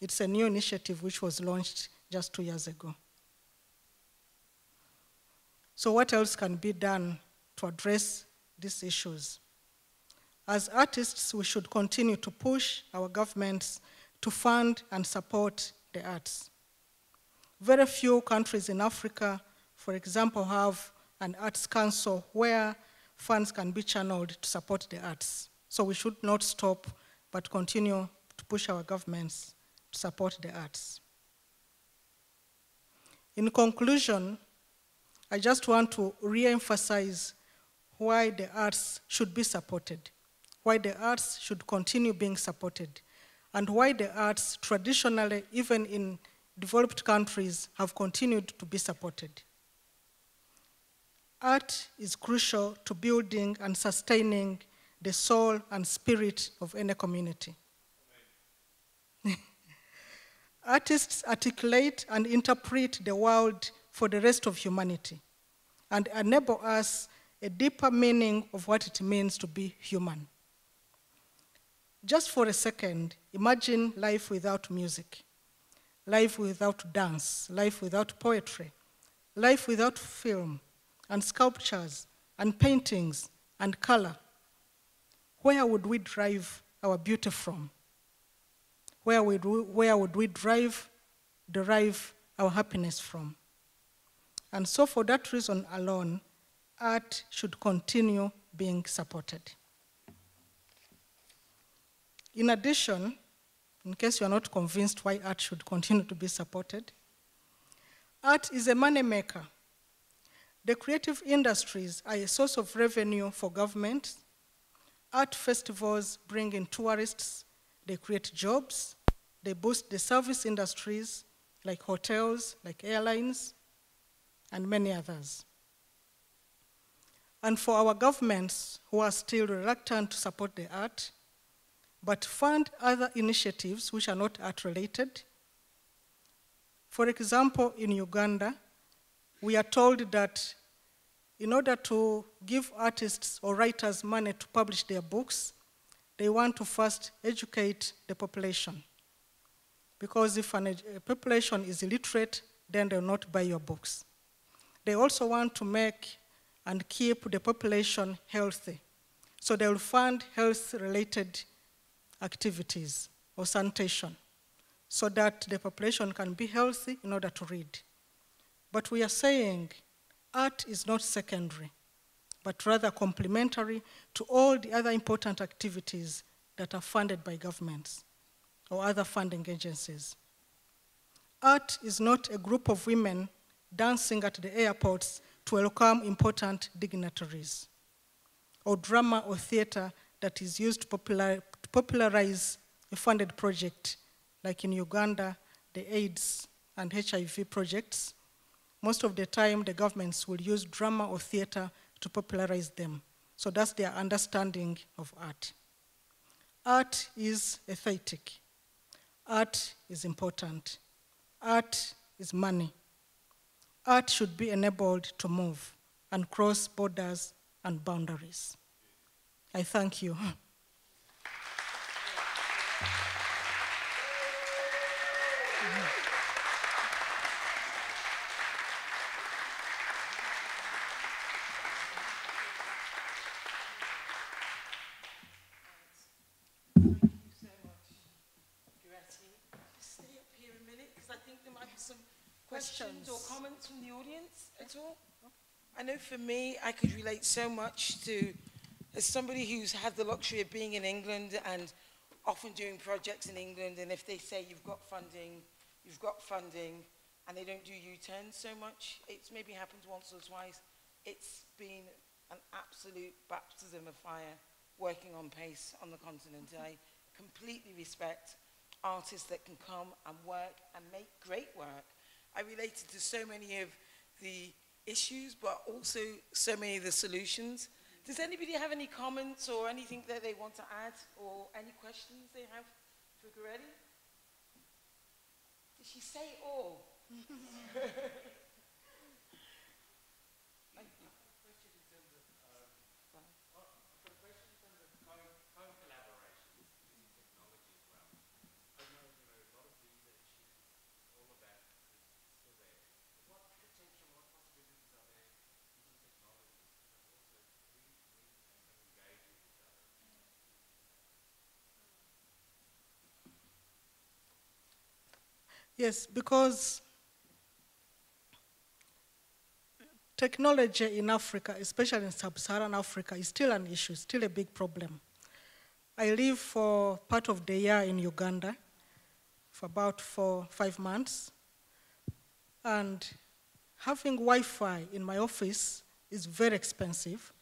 It's a new initiative which was launched just two years ago. So what else can be done to address these issues? As artists, we should continue to push our governments to fund and support the arts. Very few countries in Africa, for example, have an arts council where funds can be channeled to support the arts. So we should not stop, but continue to push our governments to support the arts. In conclusion, I just want to re-emphasize why the arts should be supported, why the arts should continue being supported, and why the arts traditionally, even in developed countries, have continued to be supported. Art is crucial to building and sustaining the soul and spirit of any community. Artists articulate and interpret the world for the rest of humanity and enable us a deeper meaning of what it means to be human. Just for a second, imagine life without music, life without dance, life without poetry, life without film, and sculptures, and paintings, and color. Where would we derive our beauty from? Where would we, where would we derive derive our happiness from. And so for that reason alone, art should continue being supported. In addition, in case you are not convinced why art should continue to be supported, art is a money maker. The creative industries are a source of revenue for governments. Art festivals bring in tourists, they create jobs, they boost the service industries like hotels, like airlines, and many others. And for our governments who are still reluctant to support the art, but fund other initiatives which are not art related. For example, in Uganda, we are told that in order to give artists or writers money to publish their books, they want to first educate the population. Because if an a population is illiterate, then they'll not buy your books. They also want to make and keep the population healthy. So they'll fund health-related activities or sanitation so that the population can be healthy in order to read. But we are saying art is not secondary, but rather complementary to all the other important activities that are funded by governments or other funding agencies. Art is not a group of women dancing at the airports to welcome important dignitaries, or drama or theater that is used to, popular, to popularize a funded project, like in Uganda, the AIDS and H I V projects. Most of the time, the governments will use drama or theater to popularize them. So that's their understanding of art. Art is aesthetic. Art is important. Art is money. Art should be enabled to move and cross borders and boundaries. I thank you. From the audience at all? I know for me, I could relate so much to, as somebody who's had the luxury of being in England and often doing projects in England, and if they say you've got funding, you've got funding, and they don't do U-turns so much, it's maybe happened once or twice. It's been an absolute baptism of fire working on PACE on the continent. I completely respect artists that can come and work and make great work. I related to so many of the issues, but also so many of the solutions. Does anybody have any comments or anything that they want to add, or any questions they have for Goretti? Did she say it all? Yes, because technology in Africa, especially in sub-Saharan Africa, is still an issue, still a big problem. I live for part of the year in Uganda for about four, five months. And having Wi-Fi in my office is very expensive,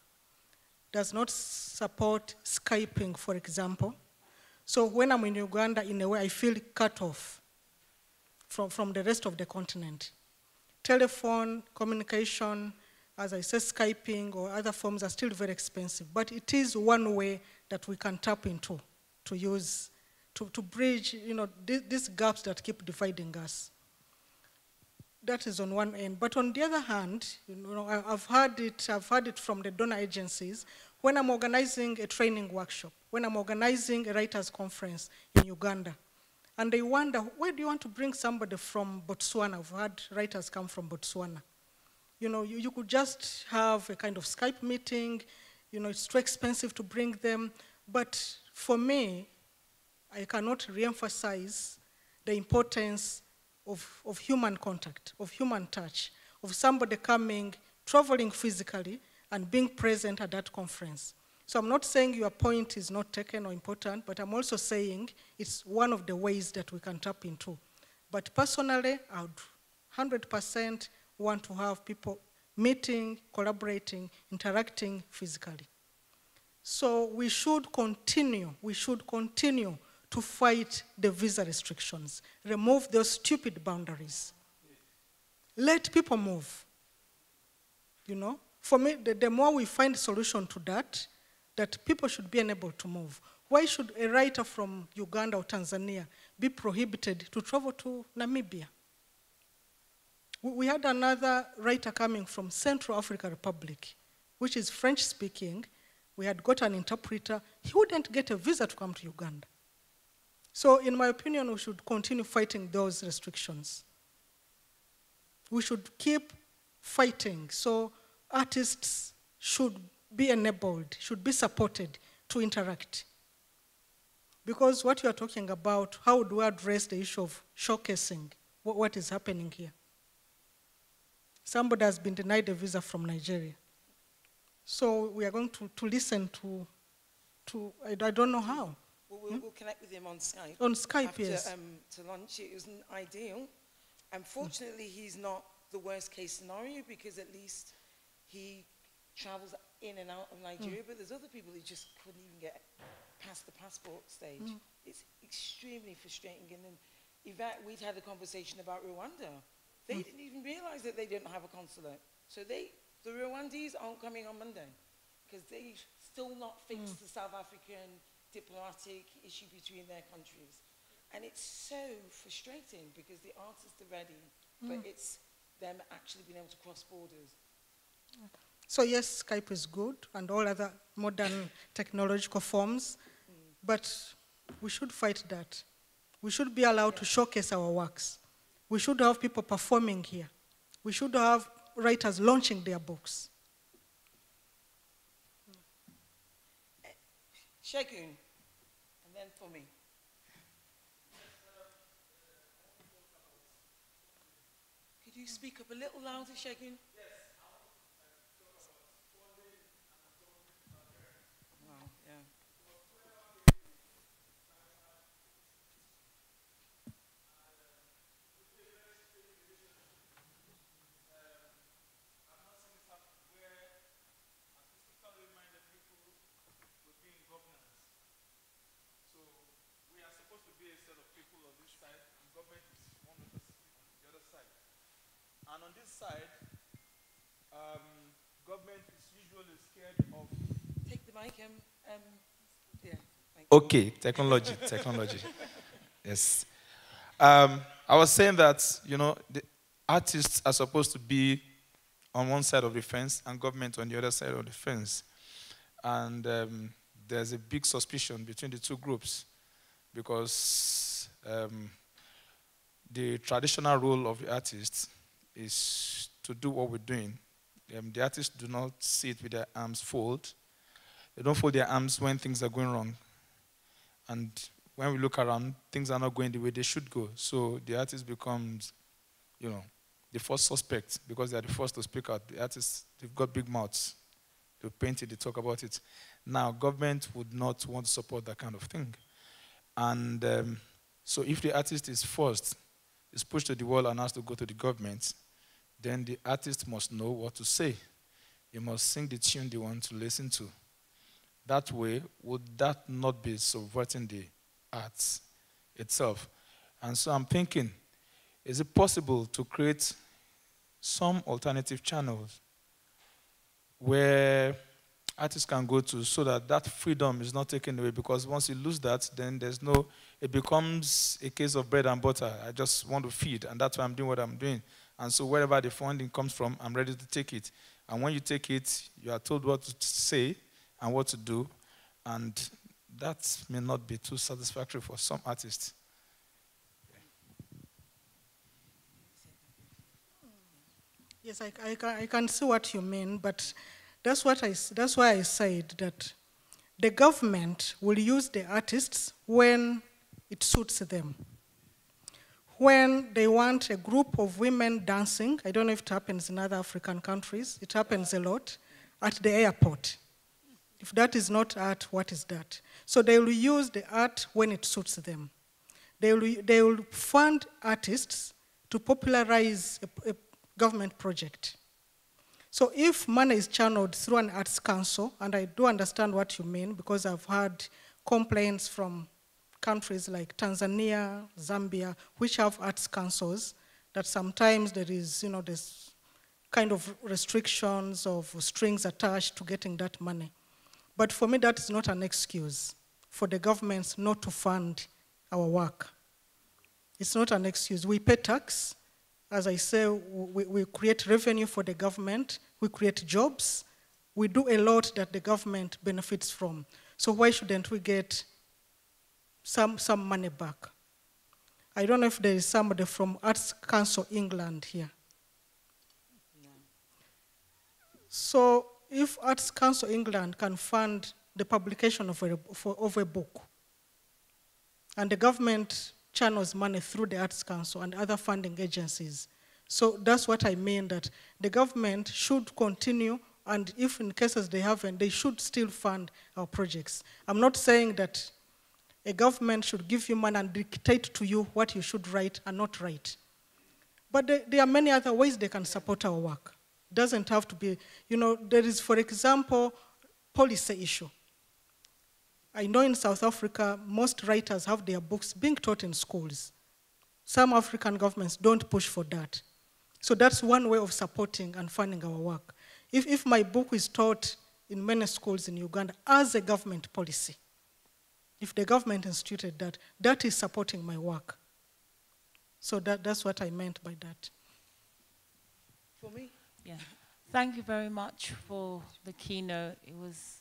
does not support Skyping, for example. So when I'm in Uganda, in a way, I feel cut off From, from the rest of the continent. Telephone, communication, as I said, Skyping or other forms are still very expensive, but it is one way that we can tap into to use, to, to bridge you know, th these gaps that keep dividing us. That is on one end. But on the other hand, you know, I, I've heard it, I've heard it from the donor agencies. When I'm organizing a training workshop, when I'm organizing a writers' conference in Uganda, and they wonder, where do you want to bring somebody from Botswana? I've had writers come from Botswana. You know, you, you could just have a kind of Skype meeting. You know, it's too expensive to bring them. But for me, I cannot re-emphasize the importance of, of human contact, of human touch, of somebody coming, traveling physically, and being present at that conference. So I'm not saying your point is not taken or important, but I'm also saying it's one of the ways that we can tap into. But personally, I would one hundred percent want to have people meeting, collaborating, interacting physically. So we should continue, we should continue to fight the visa restrictions, remove those stupid boundaries. Let people move, you know? For me, the, the more we find a solution to that, that people should be enabled to move. Why should a writer from Uganda or Tanzania be prohibited to travel to Namibia? We, we had another writer coming from Central African Republic, which is French-speaking. We had got an interpreter. He wouldn't get a visa to come to Uganda. So in my opinion, we should continue fighting those restrictions. We should keep fighting. So artists should be enabled, should be supported to interact. Because what you are talking about, how do we address the issue of showcasing what, what is happening here? Somebody has been denied a visa from Nigeria. So we are going to, to listen to, to I, I don't know how. We'll, we'll, hmm? we'll connect with him on Skype. On Skype, after, yes. Um, to lunch, it wasn't ideal. Unfortunately, mm. he's not the worst case scenario because at least he travels in and out of Nigeria, mm. but there's other people who just couldn't even get past the passport stage. Mm. It's extremely frustrating. And then Yvette, we'd had a conversation about Rwanda. They mm. didn't even realize that they didn't have a consulate. So they, the Rwandese aren't coming on Monday because they still not fixed mm. the South African diplomatic issue between their countries. And it's so frustrating because the artists are ready, mm. but it's them actually being able to cross borders. Okay. So yes, Skype is good and all other modern technological forms, mm. but we should fight that. We should be allowed yeah. to showcase our works. We should have people performing here. We should have writers launching their books. Mm. Uh, Shegun, and then for me. Could you speak up a little louder, Shegun? Yes. And on this side, um, government is usually scared of... Take the mic, um, um, yeah. Okay, technology, technology. Yes. Um, I was saying that, you know, the artists are supposed to be on one side of the fence and government on the other side of the fence. And um, there's a big suspicion between the two groups because um, the traditional role of the artists is to do what we're doing. Um, the artists do not sit with their arms folded. They don't fold their arms when things are going wrong. And when we look around, things are not going the way they should go. So the artist becomes, you know, the first suspect because they are the first to speak out. The artists, they've got big mouths. They paint it, they talk about it. Now, government would not want to support that kind of thing. And um, so if the artist is forced, is pushed to the wall and asked to go to the government, then the artist must know what to say. He must sing the tune they want to listen to. That way, would that not be subverting the arts itself? And so I'm thinking, is it possible to create some alternative channels where artists can go to so that that freedom is not taken away? Because once you lose that, then there's no, it becomes a case of bread and butter. I just want to feed, and that's why I'm doing what I'm doing. And so wherever the funding comes from, I'm ready to take it. And when you take it, you are told what to say and what to do, and that may not be too satisfactory for some artists. Yes, I, I, I can see what you mean, but That's, what I, that's why I said that the government will use the artists when it suits them. when they want a group of women dancing. I don't know if it happens in other African countries. It happens a lot at the airport. If that is not art, what is that? So they will use the art when it suits them. They will, they will fund artists to popularize a, a government project. So if money is channeled through an arts council, and I do understand what you mean, because I've had complaints from countries like Tanzania, Zambia, which have arts councils, that sometimes there is, you know, this kind of restrictions of strings attached to getting that money. But for me, that is not an excuse for the governments not to fund our work. It's not an excuse. We pay tax. As I say, we, we create revenue for the government. We create jobs. We do a lot that the government benefits from. So why shouldn't we get some, some money back? I don't know if there is somebody from Arts Council England here. No. So if Arts Council England can fund the publication of a, for, of a book, and the government channels money through the Arts Council and other funding agencies. So that's what I mean, that the government should continue, and if in cases they haven't, they should still fund our projects. I'm not saying that a government should give you money and dictate to you what you should write and not write. But there, there are many other ways they can support our work. Doesn't have to be, you know, there is, for example, policy issue. I know in South Africa, most writers have their books being taught in schools. Some African governments don't push for that. So that's one way of supporting and funding our work. If, if my book is taught in many schools in Uganda as a government policy, if the government instituted that, that is supporting my work. So that, that's what I meant by that. For me? Yeah. Thank you very much for the keynote. It was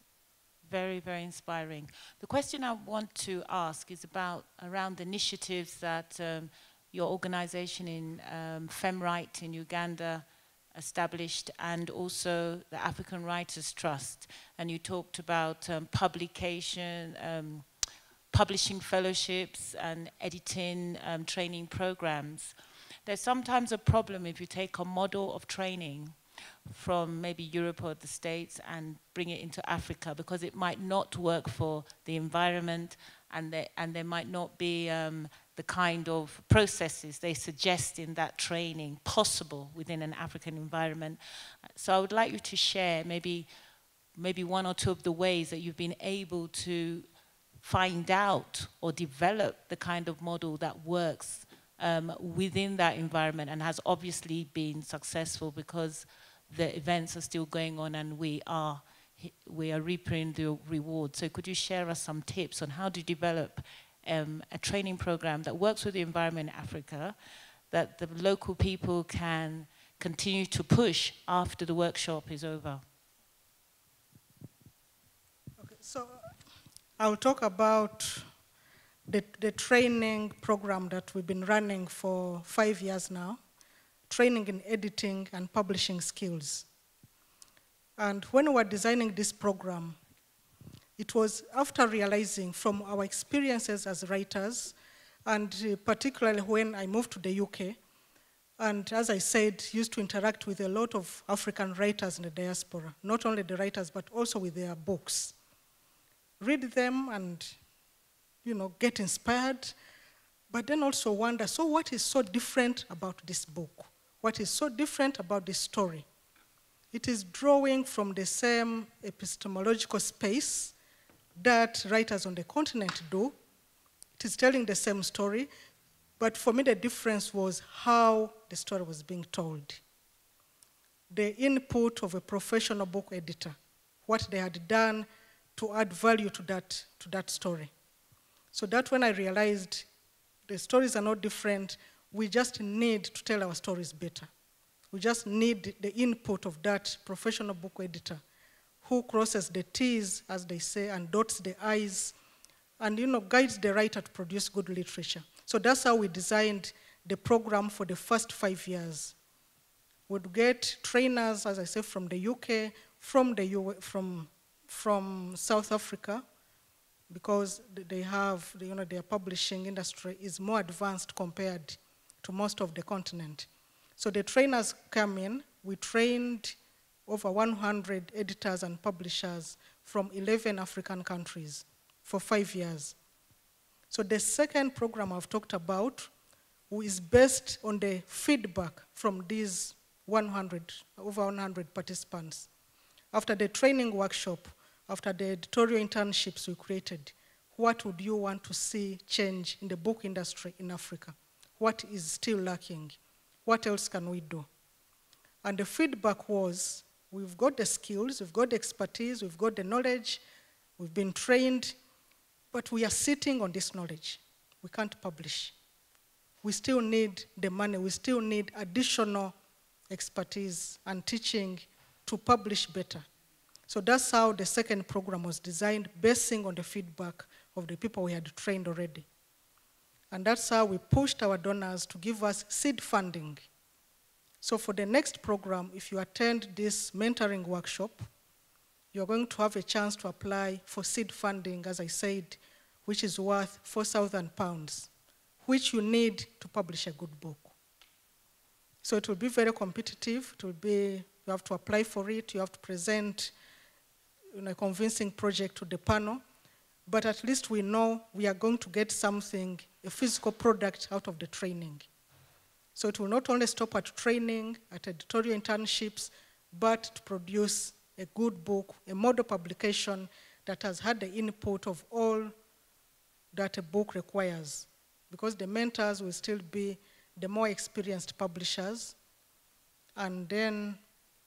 very, very inspiring. The question I want to ask is about around initiatives that um, your organization in um, FEMRITE in Uganda established, and also the African Writers' Trust. And you talked about um, publication, um, publishing fellowships, and editing um, training programs. There's sometimes a problem if you take a model of training from maybe Europe or the States and bring it into Africa, because it might not work for the environment, and there, and there might not be um, the kind of processes they suggest in that training possible within an African environment. So I would like you to share maybe, maybe one or two of the ways that you've been able to find out or develop the kind of model that works um, within that environment and has obviously been successful, because the events are still going on, and we are, we are reaping the reward. So could you share us some tips on how to develop um, a training program that works with the environment in Africa, that the local people can continue to push after the workshop is over? Okay, so I'll talk about the, the training program that we've been running for five years now. Training in editing and publishing skills. And when we were designing this program, it was after realizing from our experiences as writers, and particularly when I moved to the U K, and as I said, used to interact with a lot of African writers in the diaspora, not only the writers, but also with their books. Read them and, you know, get inspired, but then also wonder, so what is so different about this book? What is so different about this story? It is drawing from the same epistemological space that writers on the continent do. It is telling the same story, but for me the difference was how the story was being told. The input of a professional book editor, what they had done to add value to that, to that story. So that when I realized the stories are not different, we just need to tell our stories better. We just need the input of that professional book editor who crosses the T's, as they say, and dots the I's, and, you know, guides the writer to produce good literature. So that's how we designed the program for the first five years. We'd get trainers, as I say, from the U K, from the U S, from, from South Africa, because they have, you know, their publishing industry is more advanced compared to most of the continent. So the trainers come in. We trained over one hundred editors and publishers from eleven African countries for five years. So the second program I've talked about is based on the feedback from these one hundred, over one hundred participants. After the training workshop, after the editorial internships we created, what would you want to see change in the book industry in Africa? What is still lacking? What else can we do? And the feedback was, we've got the skills, we've got the expertise, we've got the knowledge, we've been trained, but we are sitting on this knowledge. We can't publish. We still need the money. We still need additional expertise and teaching to publish better. So that's how the second program was designed, basing on the feedback of the people we had trained already. And that's how we pushed our donors to give us seed funding. So for the next program, if you attend this mentoring workshop, you're going to have a chance to apply for seed funding, as I said, which is worth four thousand pounds, which you need to publish a good book. So it will be very competitive. It will be, you have to apply for it. You have to present, you know, a convincing project to the panel. But at least we know we are going to get something, a physical product out of the training. So it will not only stop at training, at editorial internships, but to produce a good book, a model publication that has had the input of all that a book requires. Because the mentors will still be the more experienced publishers, and then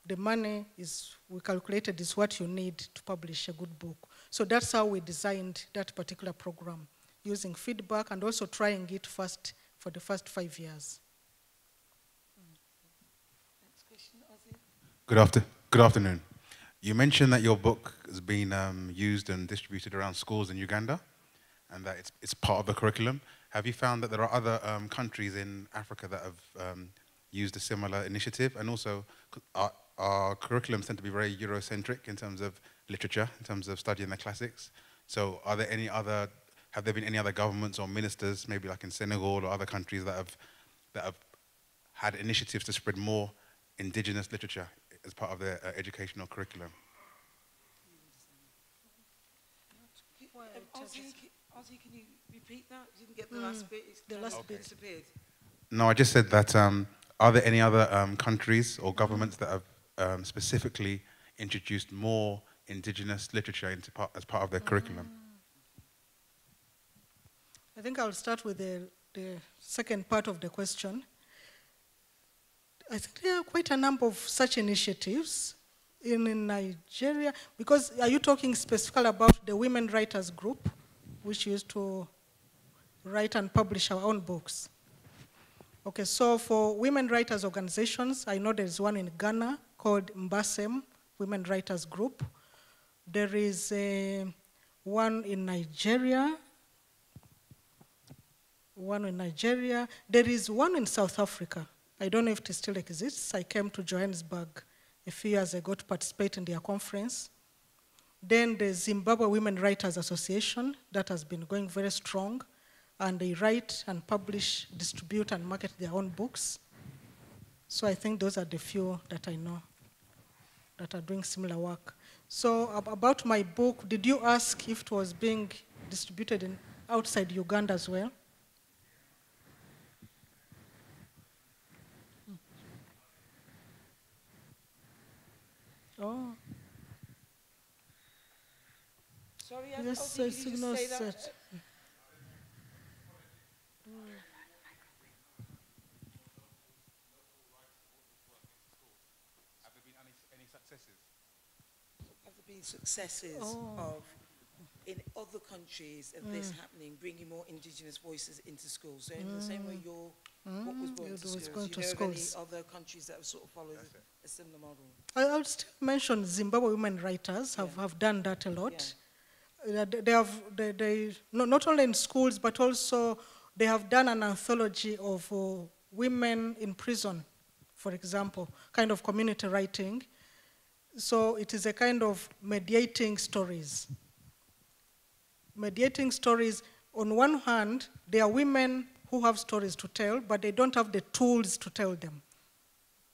the money is, we calculated, is what you need to publish a good book. So that's how we designed that particular program, using feedback and also trying it first for the first five years. Good, after, good afternoon. You mentioned that your book has been um, used and distributed around schools in Uganda and that it's, it's part of the curriculum. Have you found that there are other um, countries in Africa that have um, used a similar initiative? And also, our, our curriculums tend to be very Eurocentric in terms of literature, in terms of studying the classics. So are there any other, have there been any other governments or ministers, maybe like in Senegal or other countries that have, that have had initiatives to spread more indigenous literature as part of their uh, educational curriculum? Well, Ozzy, Ozzy, can you repeat that? You didn't get the mm, last bit. It's the last okay. bit disappeared. No, I just said that um, are there any other um, countries or governments that have um, specifically introduced more indigenous literature into part, as part of their mm. curriculum? I think I'll start with the, the second part of the question. I think there are quite a number of such initiatives in, in Nigeria, because are you talking specifically about the women writers group, which used to write and publish our own books? Okay, so for women writers organizations, I know there's one in Ghana called Mbasem Women Writers Group. There is a, one in Nigeria, one in Nigeria. There is one in South Africa. I don't know if it still exists. I came to Johannesburg a few years ago to participate in their conference. Then the Zimbabwe Women Writers Association, that has been going very strong, and they write and publish, distribute and market their own books. So I think those are the few that I know that are doing similar work. So about my book, did you ask if it was being distributed in, outside Uganda as well? Oh. Sorry, I yes, oh, did you just say that? Mm. Have there been any, any successes? Have there been successes oh. of, in other countries, of mm. this happening, bringing more indigenous voices into schools? So in mm. the same way your mm. book was brought into schools, going do you to know schools. Of any other countries that have sort of followed a similar model? I, I'll still mention Zimbabwe women writers have, yeah. have done that a lot. Yeah. Uh, they have, they, they, no, not only in schools, but also they have done an anthology of uh, women in prison, for example, kind of community writing. So it is a kind of mediating stories. Mediating stories, on one hand, they are women who have stories to tell, but they don't have the tools to tell them.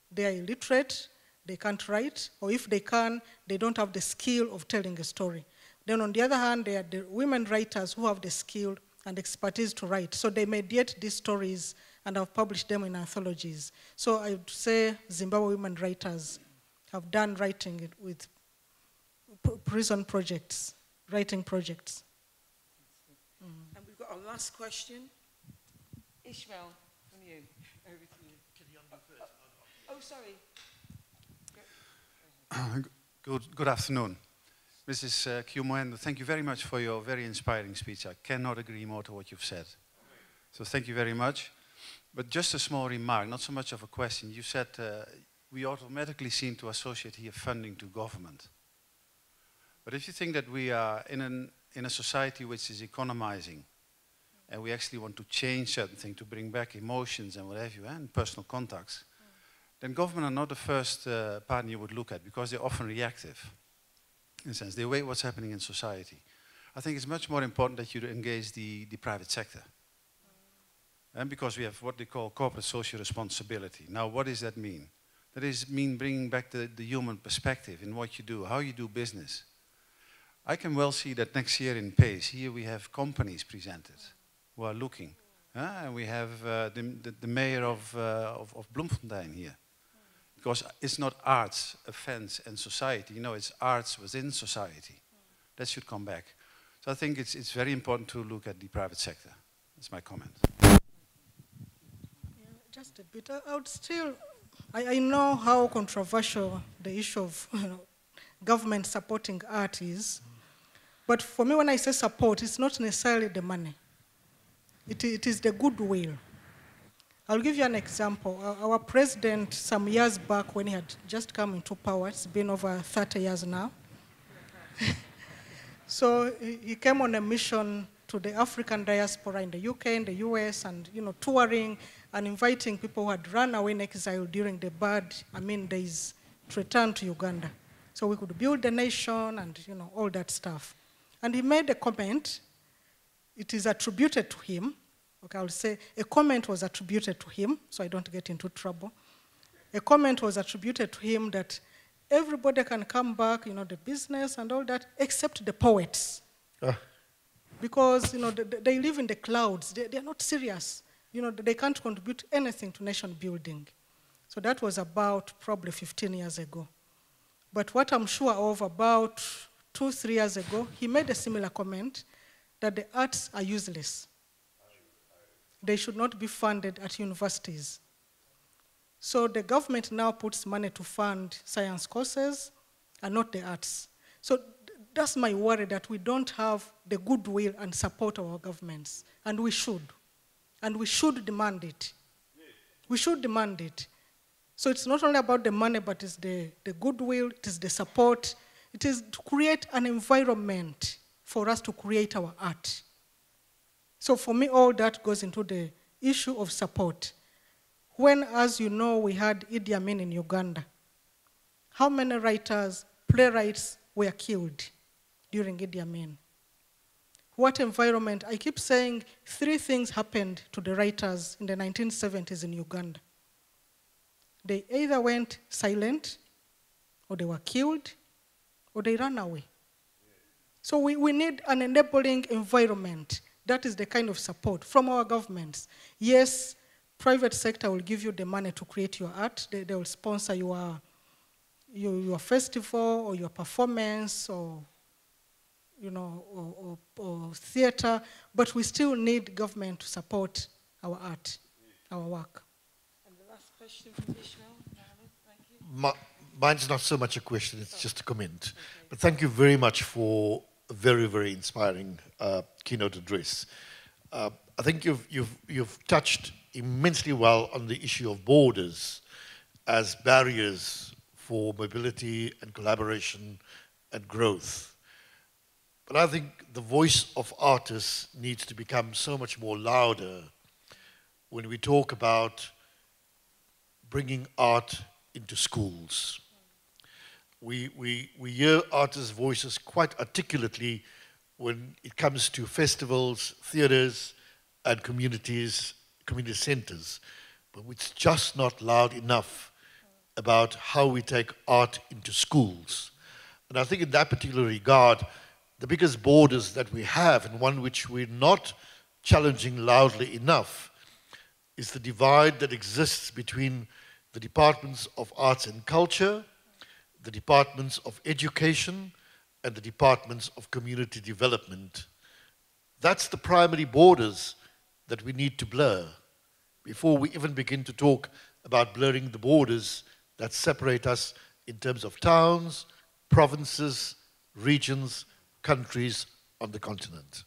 They are illiterate, they can't write, or if they can, they don't have the skill of telling a story. Then on the other hand, there are the women writers who have the skill and expertise to write. So they mediate these stories and have published them in anthologies. So I would say Zimbabwe women writers have done writing with prison projects, writing projects. Mm. And we've got our last question. Ishmael, from you. Over to you. Can you first? Oh, sorry. Good, good afternoon. Missus Kyomuhendo, thank you very much for your very inspiring speech. I cannot agree more to what you've said. So thank you very much. But just a small remark, not so much of a question. You said uh, we automatically seem to associate here funding to government. But if you think that we are in, an, in a society which is economizing, and we actually want to change certain things to bring back emotions and what have you, and personal contacts, then government are not the first uh, partner you would look at, because they're often reactive. In a sense, they weigh what's happening in society. I think it's much more important that you engage the, the private sector. Mm. And because we have what they call corporate social responsibility. Now, what does that mean? That is mean bringing back the, the human perspective in what you do, how you do business. I can well see that next year in PACE, here we have companies presented who are looking. Mm. Uh, and we have uh, the, the, the mayor of, uh, of, of Bloemfontein here. Because it's not arts, offense, and society. You know, it's arts within society. Mm. That should come back. So I think it's, it's very important to look at the private sector. That's my comment. Yeah, just a bit. I would still, I, I know how controversial the issue of you know, government supporting art is. Mm. But for me, when I say support, it's not necessarily the money. It, it is the goodwill. I'll give you an example. Our president, some years back when he had just come into power, it's been over thirty years now. So he came on a mission to the African diaspora in the U K, in the U S, and you know, touring and inviting people who had run away in exile during the bad, I mean, days to return to Uganda. So we could build the nation and you know, all that stuff. And he made a comment, it is attributed to him. Okay, I'll say a comment was attributed to him, so I don't get into trouble. A comment was attributed to him that everybody can come back, you know, the business and all that, except the poets. Ah. Because, you know, they, they live in the clouds. They, they're not serious. You know, they can't contribute anything to nation building. So that was about probably fifteen years ago. But what I'm sure of, about two, three years ago, he made a similar comment that the arts are useless. They should not be funded at universities. So the government now puts money to fund science courses and not the arts. So that's my worry, that we don't have the goodwill and support of our governments, and we should. And we should demand it. We should demand it. So it's not only about the money, but it's the, the goodwill, it is the support. It is to create an environment for us to create our art. So for me, all that goes into the issue of support. When, as you know, we had Idi Amin in Uganda, how many writers, playwrights were killed during Idi Amin? What environment? I keep saying three things happened to the writers in the nineteen seventies in Uganda. They either went silent, or they were killed, or they ran away. So we, we need an enabling environment. That is the kind of support from our governments. Yes, private sector will give you the money to create your art. They, they will sponsor your, your, your festival or your performance or, you know, or, or, or theater, but we still need government to support our art, our work. And the last question from Ishmael, Mohammed, thank you. My, mine's not so much a question, it's oh. just a comment. Okay. But thank you very much for a very, very inspiring uh, keynote address. Uh, I think you've, you've, you've touched immensely well on the issue of borders as barriers for mobility and collaboration and growth. But I think the voice of artists needs to become so much more louder when we talk about bringing art into schools. We, we, we hear artists' voices quite articulately when it comes to festivals, theatres, and communities community centres, but it's just not loud enough about how we take art into schools. And I think in that particular regard, the biggest borders that we have, and one which we're not challenging loudly enough, is the divide that exists between the departments of arts and culture, the departments of education, and the departments of community development. That's the primary borders that we need to blur before we even begin to talk about blurring the borders that separate us in terms of towns, provinces, regions, countries on the continent.